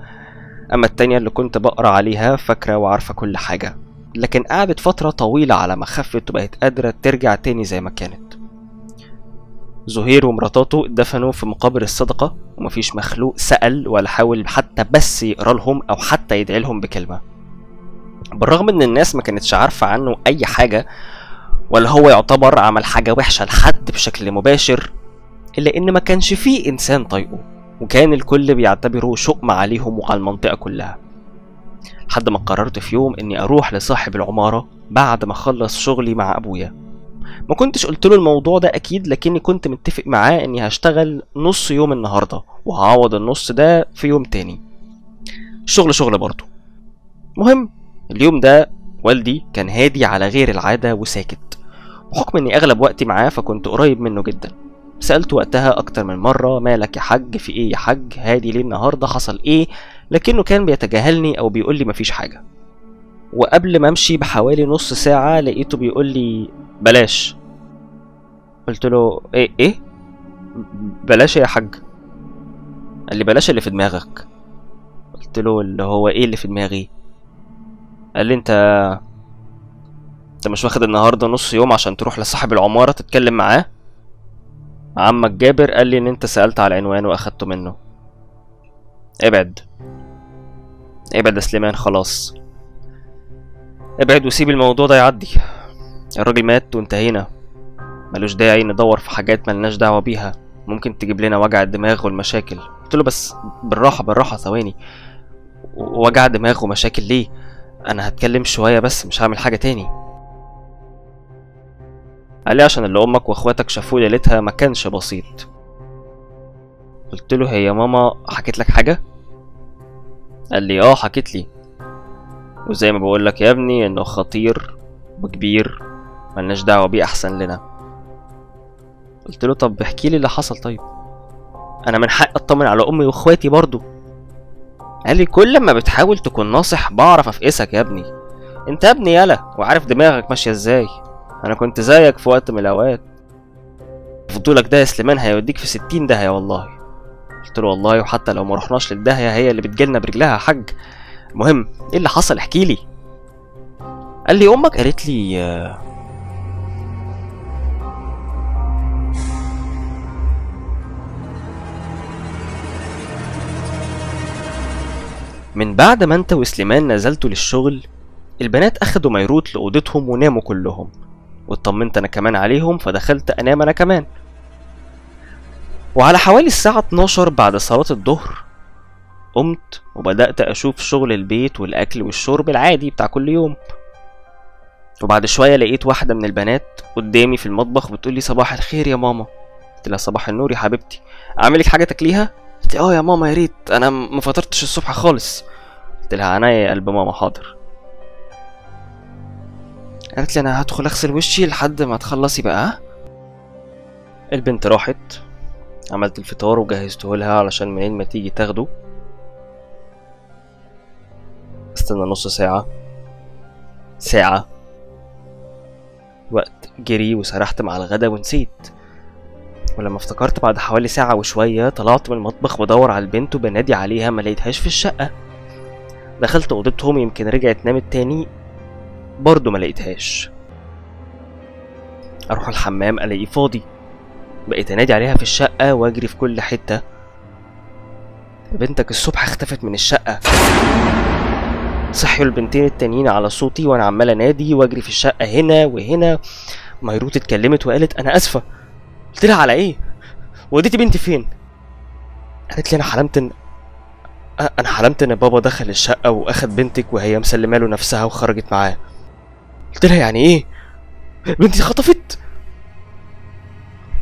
أما التانية اللي كنت بقرأ عليها فاكرة وعارفة كل حاجة، لكن قعدت فترة طويلة على ما خفت وبقت قادرة ترجع تاني زي ما كانت. زهير ومراتاته اتدفنوا في مقابر الصدقة، ومفيش مخلوق سأل ولا حاول حتى بس يقرأ لهم أو حتى يدعي لهم بكلمة، بالرغم ان الناس ما كانتش عارفة عنه اي حاجة، ولا هو يعتبر عمل حاجة وحشة لحد بشكل مباشر، الا ان ما كانش فيه انسان طايقه، وكان الكل بيعتبره شؤم عليهم وعلى المنطقة كلها. لحد ما قررت في يوم اني اروح لصاحب العمارة بعد ما اخلص شغلي مع ابويا. ما كنتش قلت له الموضوع ده اكيد، لكني كنت متفق معاه اني هشتغل نص يوم النهاردة وهعوض النص ده في يوم تاني. الشغل شغل برضه. مهم اليوم ده والدي كان هادي على غير العادة وساكت، بحكم اني اغلب وقتي معاه فكنت قريب منه جدا. سألت وقتها اكتر من مرة مالك يا حاج، في ايه يا حاج، هادي ليه النهاردة، حصل ايه، لكنه كان بيتجاهلني او بيقول لي مفيش حاجة. وقبل ما امشي بحوالي نص ساعة لقيته بيقول لي بلاش. قلت له ايه بلاش يا حاج؟ قال لي بلاش اللي في دماغك. قلت له اللي هو ايه اللي في دماغي؟ قال لي انت مش واخد النهارده نص يوم عشان تروح لصاحب العمارة تتكلم معاه؟ عمك جابر قال لي ان انت سألت على العنوان واخدته منه. ابعد ابعد يا سليمان، خلاص ابعد وسيب الموضوع ده يعدي. الراجل مات وانتهينا، ملوش داعي ندور في حاجات ملناش دعوة بيها، ممكن تجيب لنا وجع الدماغ والمشاكل. قلت له بس بالراحة بالراحة ثواني، وجع دماغ ومشاكل ليه؟ انا هتكلم شوية بس مش هعمل حاجة تاني. قال لي عشان اللي امك واخواتك شافوه ليلتها ما كانش بسيط. قلت له هي ماما حكيت لك حاجة؟ قال لي اه حكيت لي، وزي ما بقول لك يا ابني انه خطير وكبير ملناش دعوة بيه احسن لنا. قلت له طب احكي لي اللي حصل. طيب انا من حق اطمن على امي واخواتي برضو. قال لي كل ما بتحاول تكون ناصح بعرف افقسك يا ابني، انت يا ابني يالا وعارف دماغك ماشيه ازاي، انا كنت زيك في وقت من الاوقات. فضولك ده يا سليمان هيوديك في 60 داهيه والله. قلت له والله وحتى لو ما رحناش للداهيه هي اللي بتجيلنا برجلها يا حاج. المهم ايه اللي حصل احكي لي. قال لي امك قالت لي من بعد ما انت وسليمان نزلتوا للشغل البنات اخدوا ميروت لاوضتهم وناموا كلهم، واطمنت انا كمان عليهم فدخلت انام انا كمان. وعلى حوالي الساعة 12 بعد صلاة الظهر قمت وبدأت اشوف شغل البيت والاكل والشرب العادي بتاع كل يوم. وبعد شوية لقيت واحدة من البنات قدامي في المطبخ بتقولي صباح الخير يا ماما. قلت لها صباح النور يا حبيبتي، اعمل لك حاجة تاكليها؟ قلت اه يا ماما يا ريت انا ما فطرتش الصبح خالص. قلت لها عناية يا قلب ماما حاضر. قالت لي انا هدخل اغسل وشي لحد ما تخلصي بقى. البنت راحت، عملت الفطار وجهزته لها علشان منين ما تيجي تاخده. تستنى نص ساعة ساعة، وقت جري وسرحت مع الغدا ونسيت. ولما افتكرت بعد حوالي ساعة وشوية طلعت من المطبخ بدور على البنت وبنادي عليها، ما لقيتهاش في الشقة. دخلت اوضتهم يمكن رجعت نامت تاني، برضه ما لقيتهاش. اروح الحمام الاقيه فاضي، بقيت انادي عليها في الشقة واجري في كل حتة. بنتك الصبح اختفت من الشقة. صحيوا البنتين التانيين على صوتي وانا عمال انادي واجري في الشقة هنا وهنا. ميروت اتكلمت وقالت انا اسفة. قلت لها على ايه؟ وديتي بنتي فين؟ قالت لي انا حلمت ان بابا دخل الشقة واخد بنتك وهي مسلمه له نفسها وخرجت معاه. قلت لها يعني ايه؟ بنتي اتخطفت.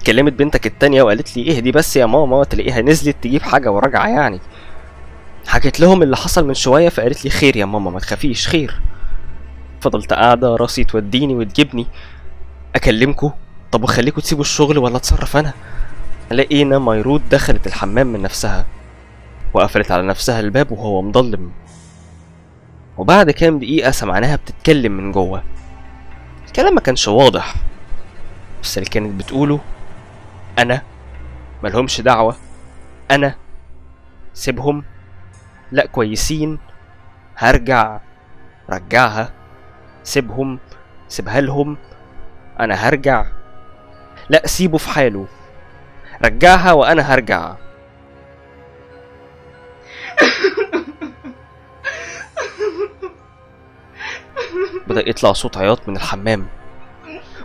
كلمت بنتك التانية وقالت لي اهدي بس يا ماما، تلاقيها نزلت تجيب حاجة وراجعة يعني. حكيت لهم اللي حصل من شوية، فقالت لي خير يا ماما ما تخافيش خير. فضلت قاعدة راسي توديني وتجيبني. اكلمكوا طب اخليكوا تسيبوا الشغل ولا اتصرف انا؟ لقينا ميروت دخلت الحمام من نفسها وقفلت على نفسها الباب وهو مضلم، وبعد كام دقيقة سمعناها بتتكلم من جوه. الكلام ما كانش واضح، بس اللي كانت بتقوله انا ملهمش دعوة، انا سيبهم، لا كويسين، هرجع، رجعها، سيبهم، سيبها لهم، انا هرجع، لا سيبه في حاله، رجعها وانا هرجع. بدأ يطلع صوت عياط من الحمام،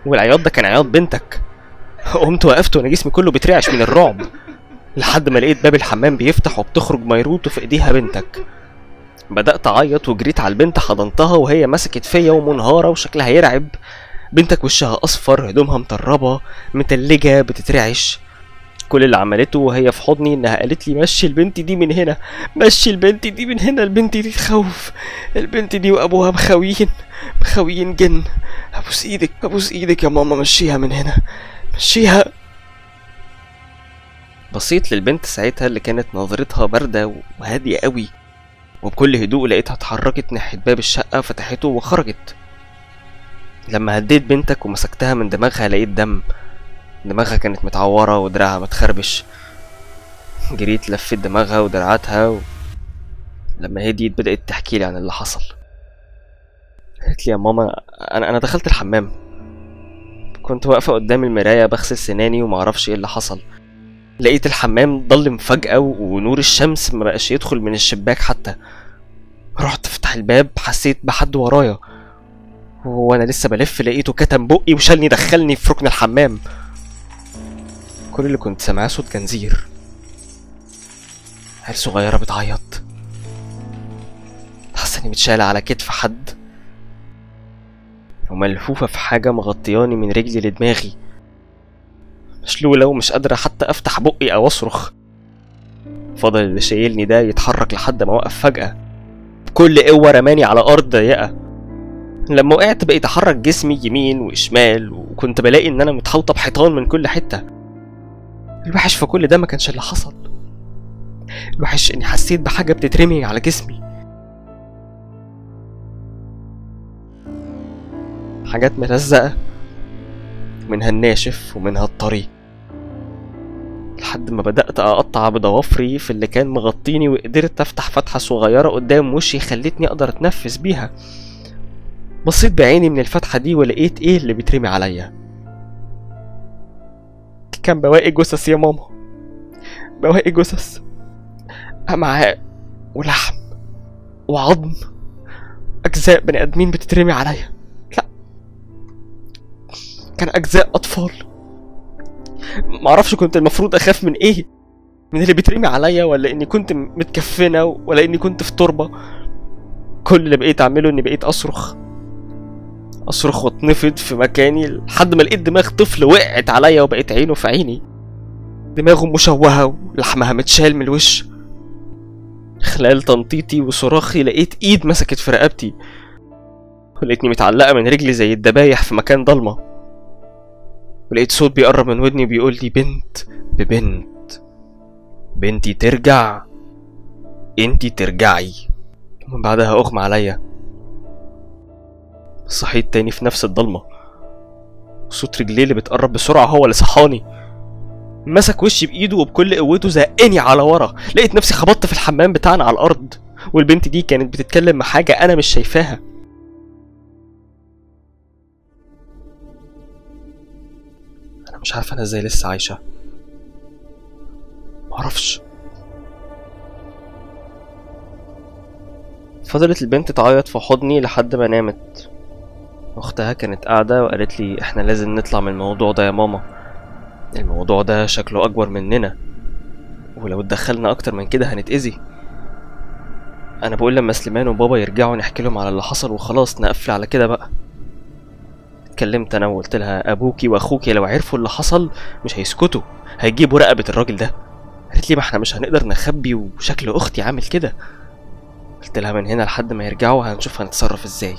والعياط ده كان عياط بنتك. قمت وقفت وانا جسمي كله بيترعش من الرعب، لحد ما لقيت باب الحمام بيفتح وبتخرج ميروت وفي ايديها بنتك. بدأت اعيط وجريت على البنت، حضنتها وهي مسكت فيا ومنهارة وشكلها يرعب. بنتك وشها اصفر، هدومها مطربة متلجة بتترعش. كل اللي عملته وهي في حضني انها قالت لي مشي البنت دي من هنا، مشي البنت دي من هنا، البنت دي تخوف، البنت دي وابوها مخاويين جن، ابوس ايدك ابوس ايدك يا ماما مشيها من هنا مشيها. بصيت للبنت ساعتها اللي كانت نظرتها باردة وهادية قوي، وبكل هدوء لقيتها اتحركت ناحية باب الشقة، فتحته وخرجت. لما هديت بنتك ومسكتها من دماغها لقيت دماغها كانت متعورة ودراعها متخربش. جريت لفيت دماغها ودراعاتها لما هديت بدأت تحكيلي عن اللي حصل. قالت لي يا ماما أنا دخلت الحمام، كنت واقفة قدام المراية بغسل سناني ومعرفش ايه اللي حصل. لقيت الحمام ضلم فجأة ونور الشمس مبقاش يدخل من الشباك حتى. رحت افتح الباب حسيت بحد ورايا، وانا لسه بلف لقيته كتم بقي وشالني دخلني في ركن الحمام. كل اللي كنت سامعاه صوت جنزير، عيل صغيرة بتعيط، حاسة اني متشالة على كتف حد وملفوفة في حاجة مغطياني من رجلي لدماغي، مشلولة ومش قادرة حتى افتح بقي او اصرخ. فضل اللي شايلني ده يتحرك لحد ما وقف فجأة، بكل قوة رماني على ارض ضيقة. لما وقعت بقيت احرك جسمي يمين وشمال، وكنت بلاقي ان انا متحوطة بحيطان من كل حتة. الوحش في كل ده ما كانش اللي حصل، الوحش اني حسيت بحاجة بتترمي على جسمي، حاجات ملزقة منها الناشف ومنها الطري، لحد ما بدأت اقطع بضوافري في اللي كان مغطيني، وقدرت افتح فتحة صغيرة قدام وشي خلتني اقدر اتنفس بيها. بصيت بعيني من الفتحة دي ولقيت ايه اللي بيترمي عليا. كان بواقي جثث يا ماما، بواقي جثث، امعاء ولحم وعظم، اجزاء بني ادمين بتترمي عليا. لا، كان اجزاء اطفال. معرفش كنت المفروض اخاف من ايه، من اللي بيترمي عليا، ولا اني كنت متكفنه، ولا اني كنت في تربه. كل اللي بقيت اعمله اني بقيت اصرخ واتنفض في مكاني، لحد ما لقيت دماغ طفل وقعت عليا وبقيت عينه في عيني، دماغه مشوهة ولحمها متشال من الوش. خلال تنطيطي وصراخي لقيت ايد مسكت في رقبتي، ولقيتني متعلقة من رجلي زي الدبايح في مكان ضلمة، ولقيت صوت بيقرب من ودني وبيقول لي بنت ببنت، بنتي ترجع، انتي ترجعي، ومن بعدها أغمى عليا. صحيت تاني في نفس الضلمة، صوت رجليه اللي بتقرب بسرعة هو اللي صحاني. مسك وشي بإيده وبكل قوته زقني على ورا. لقيت نفسي خبطت في الحمام بتاعنا على الأرض، والبنت دي كانت بتتكلم مع حاجة أنا مش شايفاها. أنا مش عارفة أنا إزاي لسه عايشة، معرفش. فضلت البنت تعيط في حضني لحد ما نامت. أختها كانت قاعدة وقالت لي إحنا لازم نطلع من الموضوع ده يا ماما، الموضوع ده شكله أكبر مننا، ولو اتدخلنا أكتر من كده هنتأذي. أنا بقول لما سليمان وبابا يرجعوا نحكي لهم على اللي حصل وخلاص نقفل على كده بقى. اتكلمت أنا وقلت لها أبوكي وأخوكي لو عرفوا اللي حصل مش هيسكتوا، هيجيبوا رقبة الراجل ده. قالت لي ما احنا مش هنقدر نخبي وشكل أختي عامل كده. قلت لها من هنا لحد ما يرجعوا هنشوف هنتصرف ازاي.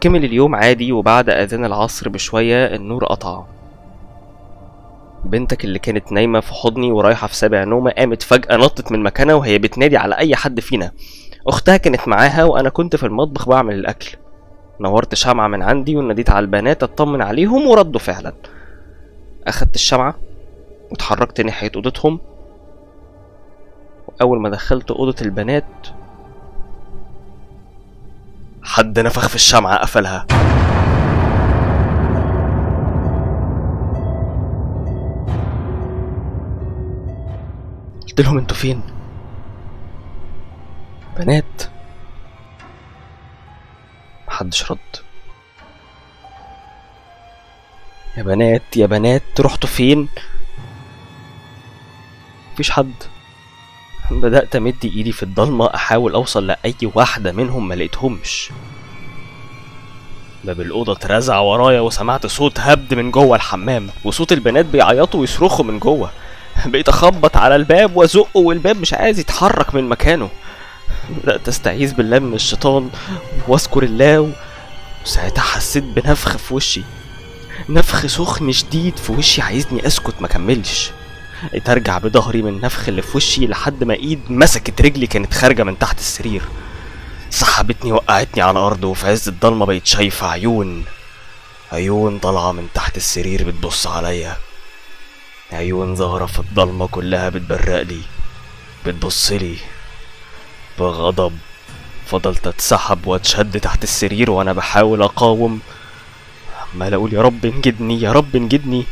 كمل اليوم عادي، وبعد أذان العصر بشوية النور قطع. بنتك اللي كانت نايمة في حضني ورايحة في سابع نومة قامت فجأة، نطت من مكانها وهي بتنادي على أي حد فينا. أختها كانت معاها وأنا كنت في المطبخ بعمل الأكل. نورت شمعة من عندي وناديت على البنات أطمن عليهم، وردوا فعلا. أخدت الشمعة واتحركت ناحية أوضتهم. أول ما دخلت أوضة البنات حد نفخ في الشمعة قفلها. قلت لهم انتوا فين؟ بنات. محدش رد. يا بنات يا بنات رحتوا فين؟ مفيش حد. بدأت أمد إيدي في الضلمة أحاول أوصل لأي واحدة منهم، ملقتهمش. باب الأوضة اترزع ورايا وسمعت صوت هبد من جوه الحمام، وصوت البنات بيعيطوا ويصرخوا من جوه. بقيت أخبط على الباب وأزقه والباب مش عايز يتحرك من مكانه. بدأت أستعيذ بالله من الشيطان وأذكر الله، وساعتها حسيت بنفخ في وشي، نفخ سخن شديد في وشي عايزني أسكت مكملش. اترجع بظهري من النفخ اللي في وشي لحد ما ايد مسكت رجلي كانت خارجه من تحت السرير، سحبتني وقعتني على الارض. وفي عز الضلمه بقيت شايفه عيون طالعه من تحت السرير بتبص عليا، عيون ظاهره في الضلمه كلها بتبرقلي بتبصلي بغضب. فضلت اتسحب واتشد تحت السرير وانا بحاول اقاوم، عمال اقول يا رب انجدني يا رب انجدني.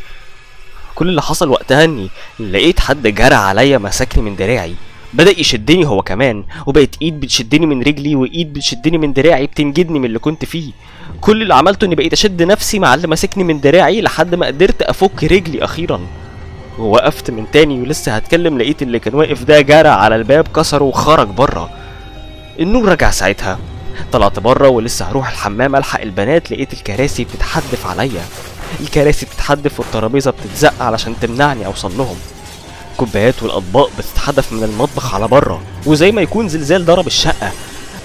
كل اللي حصل وقتها اني لقيت حد جرى عليا مسكني من دراعي، بدأ يشدني هو كمان، وبقت ايد بتشدني من رجلي وايد بتشدني من دراعي بتنجدني من اللي كنت فيه. كل اللي عملته اني بقيت اشد نفسي مع اللي ماسكني من دراعي لحد ما قدرت افك رجلي اخيرا. ووقفت من تاني ولسه هتكلم لقيت اللي كان واقف ده جرى على الباب كسره وخرج بره. النور رجع ساعتها، طلعت بره ولسه هروح الحمام الحق البنات لقيت الكراسي بتتحدف عليا، الكراسي بتتحدف والترابيزه بتتزق علشان تمنعني اوصل لهم. الكوبايات والاطباق بتتحدف من المطبخ على بره، وزي ما يكون زلزال ضرب الشقه.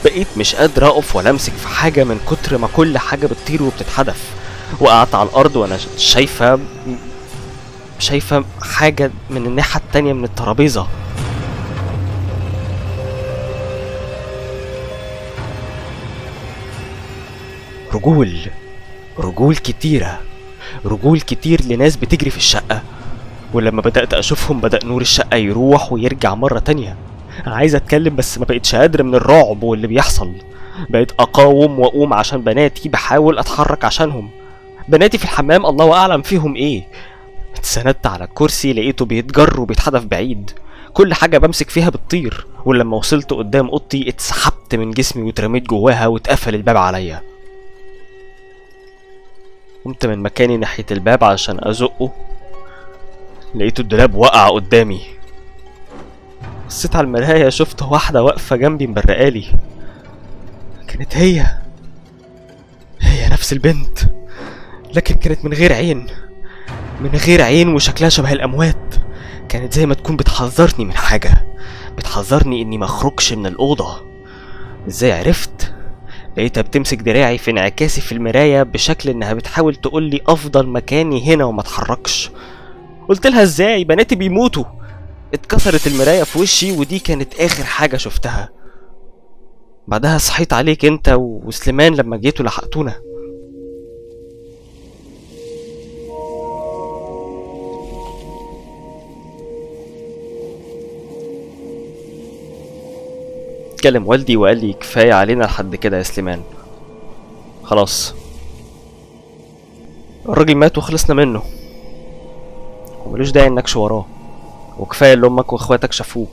بقيت مش قادر اقف ولا امسك في حاجه من كتر ما كل حاجه بتطير وبتتحدف. وقعت على الارض وانا شايفه حاجه من الناحيه التانيه من الترابيزه. رجول كتيره، رجول كتير لناس بتجري في الشقة. ولما بدأت أشوفهم بدأ نور الشقة يروح ويرجع مرة تانية. أنا عايز أتكلم بس ما بقتش قادر من الرعب واللي بيحصل. بقيت أقاوم وأقوم عشان بناتي، بحاول أتحرك عشانهم. بناتي في الحمام الله أعلم فيهم إيه. اتسندت على الكرسي لقيته بيتجر وبيتحدف بعيد، كل حاجة بمسك فيها بتطير. ولما وصلت قدام أوضتي اتسحبت من جسمي واترميت جواها واتقفل الباب عليا. قمت من مكاني ناحية الباب عشان أزقه، لقيت الدولاب وقع قدامي. بصيت على المراية شفت واحدة واقفة جنبي مبرقالي، كانت هي نفس البنت، لكن كانت من غير عين وشكلها شبه الأموات. كانت زي ما تكون بتحذرني من حاجة، بتحذرني إني مخرجش من الأوضة. إزاي عرفت؟ لقيتها بتمسك دراعي في انعكاسي في المرايه بشكل انها بتحاول تقولي افضل مكاني هنا وما اتحركش. قلت لها ازاي بناتي بيموتوا؟ اتكسرت المرايه في وشي ودي كانت اخر حاجه شفتها. بعدها صحيت عليك انت وسليمان لما جيتوا لحقتونا. اتكلم والدي وقال لي كفايه علينا لحد كده يا سليمان، خلاص الراجل مات وخلصنا منه وملوش داعي انكش وراه، وكفايه اللي امك واخواتك شافوه.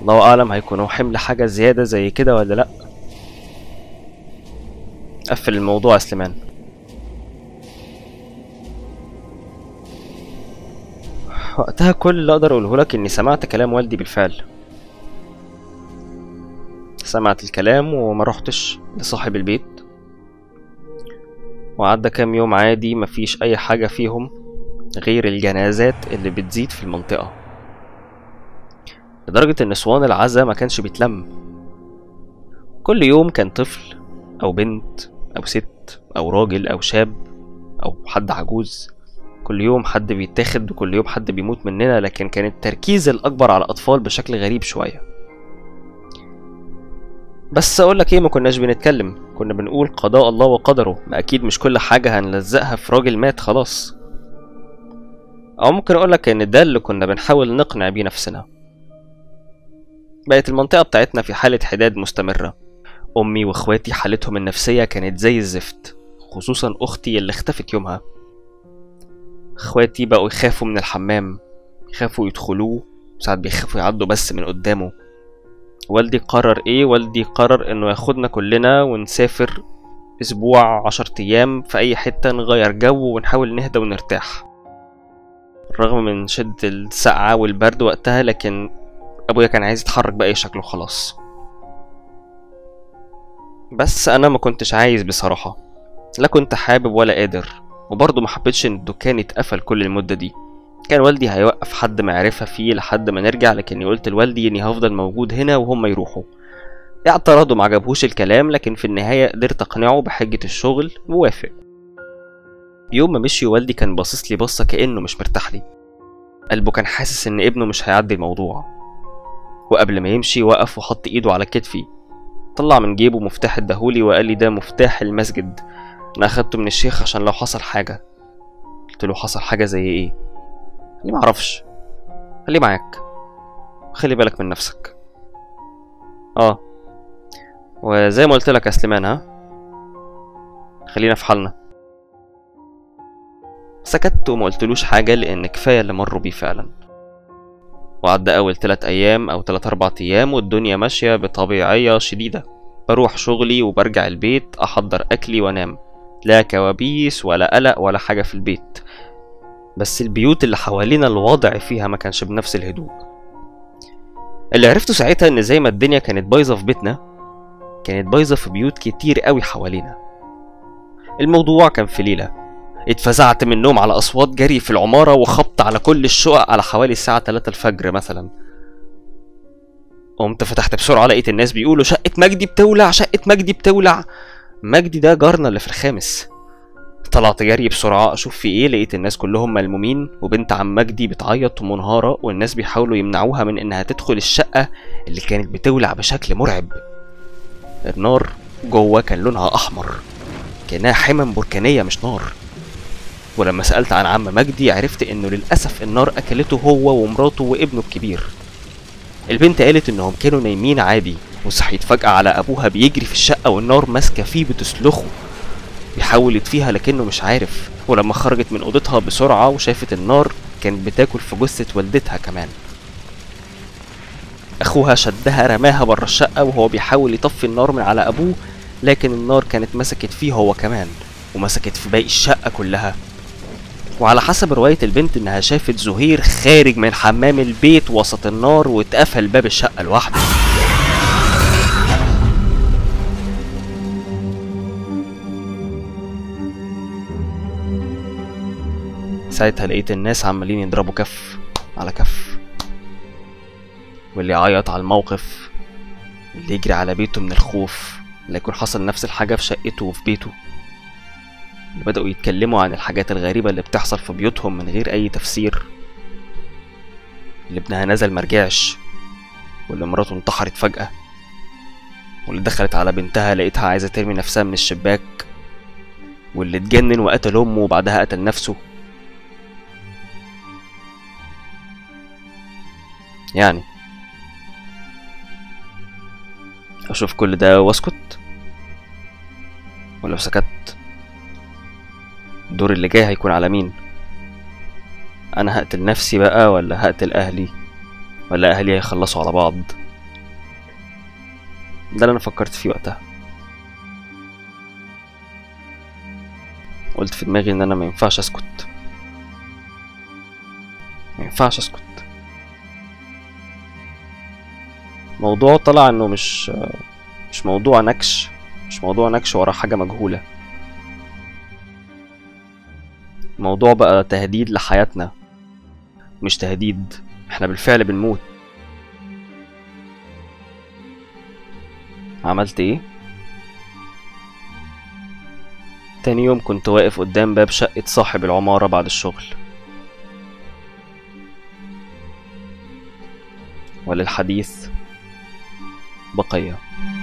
الله اعلم هيكونوا حمل حاجه زياده زي كده ولا لا. قفل الموضوع يا سليمان. وقتها كل اللي اقدر اقوله لك اني سمعت كلام والدي بالفعل، سمعت الكلام وما روحتش لصاحب البيت، وعدى كام يوم عادي مفيش اي حاجه فيهم غير الجنازات اللي بتزيد في المنطقه، لدرجة ان اسوان العزا ما كانش بيتلم. كل يوم كان طفل او بنت او ست او راجل او شاب او حد عجوز، كل يوم حد بيتاخد وكل يوم حد بيموت مننا، لكن كان التركيز الاكبر على الاطفال بشكل غريب شوية. بس اقولك ايه، ما كناش بنتكلم، كنا بنقول قضاء الله وقدره، ما اكيد مش كل حاجة هنلزقها في راجل مات خلاص. او ممكن اقولك ان ده اللي كنا بنحاول نقنع بيه نفسنا. بقت المنطقة بتاعتنا في حالة حداد مستمرة. أمي وإخواتي حالتهم النفسية كانت زي الزفت، خصوصا أختي اللي اختفت يومها. إخواتي بقوا يخافوا من الحمام، يخافوا يدخلوه، وساعات بيخافوا يعدوا بس من قدامه. والدي قرر إيه؟ والدي قرر إنه ياخدنا كلنا ونسافر أسبوع 10 أيام في أي حتة نغير جو ونحاول نهدى ونرتاح، رغم من شدة السقعة والبرد وقتها، لكن ابويا كان عايز يتحرك باي شكل وخلاص. بس انا ما كنتش عايز بصراحه، لا كنت حابب ولا قادر، وبرضه ما حبيتش ان الدكان يتقفل كل المده دي. كان والدي هيوقف حد معرفه فيه لحد ما نرجع، لكني قلت لوالدي اني هفضل موجود هنا وهم يروحوا. اعترضوا ما عجبهوش الكلام، لكن في النهايه قدرت اقنعه بحجه الشغل ووافق. يوم ما مشي والدي كان باصص لي بصه كانه مش مرتاح لي، قلبه كان حاسس ان ابنه مش هيعدي الموضوع. وقبل ما يمشي وقف وحط ايده على كتفي، طلع من جيبه مفتاح اداهولي وقال لي ده مفتاح المسجد، انا اخدته من الشيخ عشان لو حصل حاجه. قلت له حصل حاجه زي ايه؟ قال لي معرفش، خليه معاك وخلي بالك من نفسك. اه وزي ما قلت لك يا سليمان، ها خلينا في حالنا. سكت وما قلتلوش حاجه لان كفايه اللي مروا بيه فعلا. وعدى أول 3 أيام أو 3 4 أيام والدنيا ماشية بطبيعية شديدة، بروح شغلي وبرجع البيت أحضر أكلي وأنام، لا كوابيس ولا قلق ولا حاجة في البيت. بس البيوت اللي حوالينا الوضع فيها ما كانش بنفس الهدوء. اللي عرفته ساعتها إن زي ما الدنيا كانت بايظة في بيتنا، كانت بايظة في بيوت كتير قوي حوالينا. الموضوع كان في ليلة اتفزعت من النوم على اصوات جري في العماره وخبط على كل الشقق على حوالي الساعه 3 الفجر مثلا. قمت فتحت بسرعه لقيت الناس بيقولوا شقه مجدي بتولع، شقه مجدي بتولع. مجدي ده جارنا اللي في الخامس. طلعت جري بسرعه اشوف في ايه، لقيت الناس كلهم ملمومين وبنت عم مجدي بتعيط ومنهاره، والناس بيحاولوا يمنعوها من انها تدخل الشقه اللي كانت بتولع بشكل مرعب. النار جوه كان لونها احمر كانها حمم بركانيه مش نار. ولما سألت عن عم مجدي عرفت انه للأسف النار اكلته هو ومراته وابنه الكبير. البنت قالت انهم كانوا نايمين عادي وصحيت فجأة على ابوها بيجري في الشقة والنار ماسكة فيه بتسلخه، بيحاول يطفيها لكنه مش عارف. ولما خرجت من اوضتها بسرعة وشافت النار كانت بتاكل في جثة والدتها كمان. اخوها شدها رماها بره الشقة وهو بيحاول يطفي النار من على ابوه، لكن النار كانت مسكت فيه هو كمان ومسكت في باقي الشقة كلها. وعلى حسب رواية البنت انها شافت زهير خارج من حمام البيت وسط النار واتقفل باب الشقة لوحده. ساعتها لقيت الناس عمالين يضربوا كف على كف، واللي عيط على الموقف، واللي يجري على بيته من الخوف لا يكون حصل نفس الحاجة في شقته وفي بيته. بدأوا يتكلموا عن الحاجات الغريبة اللي بتحصل في بيوتهم من غير أي تفسير، اللي ابنها نزل مرجعش، واللي مراته انتحرت فجأة، واللي دخلت على بنتها لقيتها عايزة ترمي نفسها من الشباك، واللي اتجنن وقتل أمه وبعدها قتل نفسه. يعني أشوف كل ده واسكت؟ ولو سكت الدور اللي جاي هيكون على مين؟ أنا هقتل نفسي بقى، ولا هقتل أهلي، ولا أهلي هيخلصوا على بعض؟ ده اللي أنا فكرت فيه وقتها. قلت في دماغي إن أنا مينفعش أسكت، مينفعش أسكت. موضوع طلع إنه مش موضوع نكش، مش موضوع نكش ورا حاجة مجهولة. الموضوع بقى تهديد لحياتنا، مش تهديد، احنا بالفعل بنموت. عملت ايه؟ تاني يوم كنت واقف قدام باب شقة صاحب العمارة بعد الشغل، وللحديث بقية.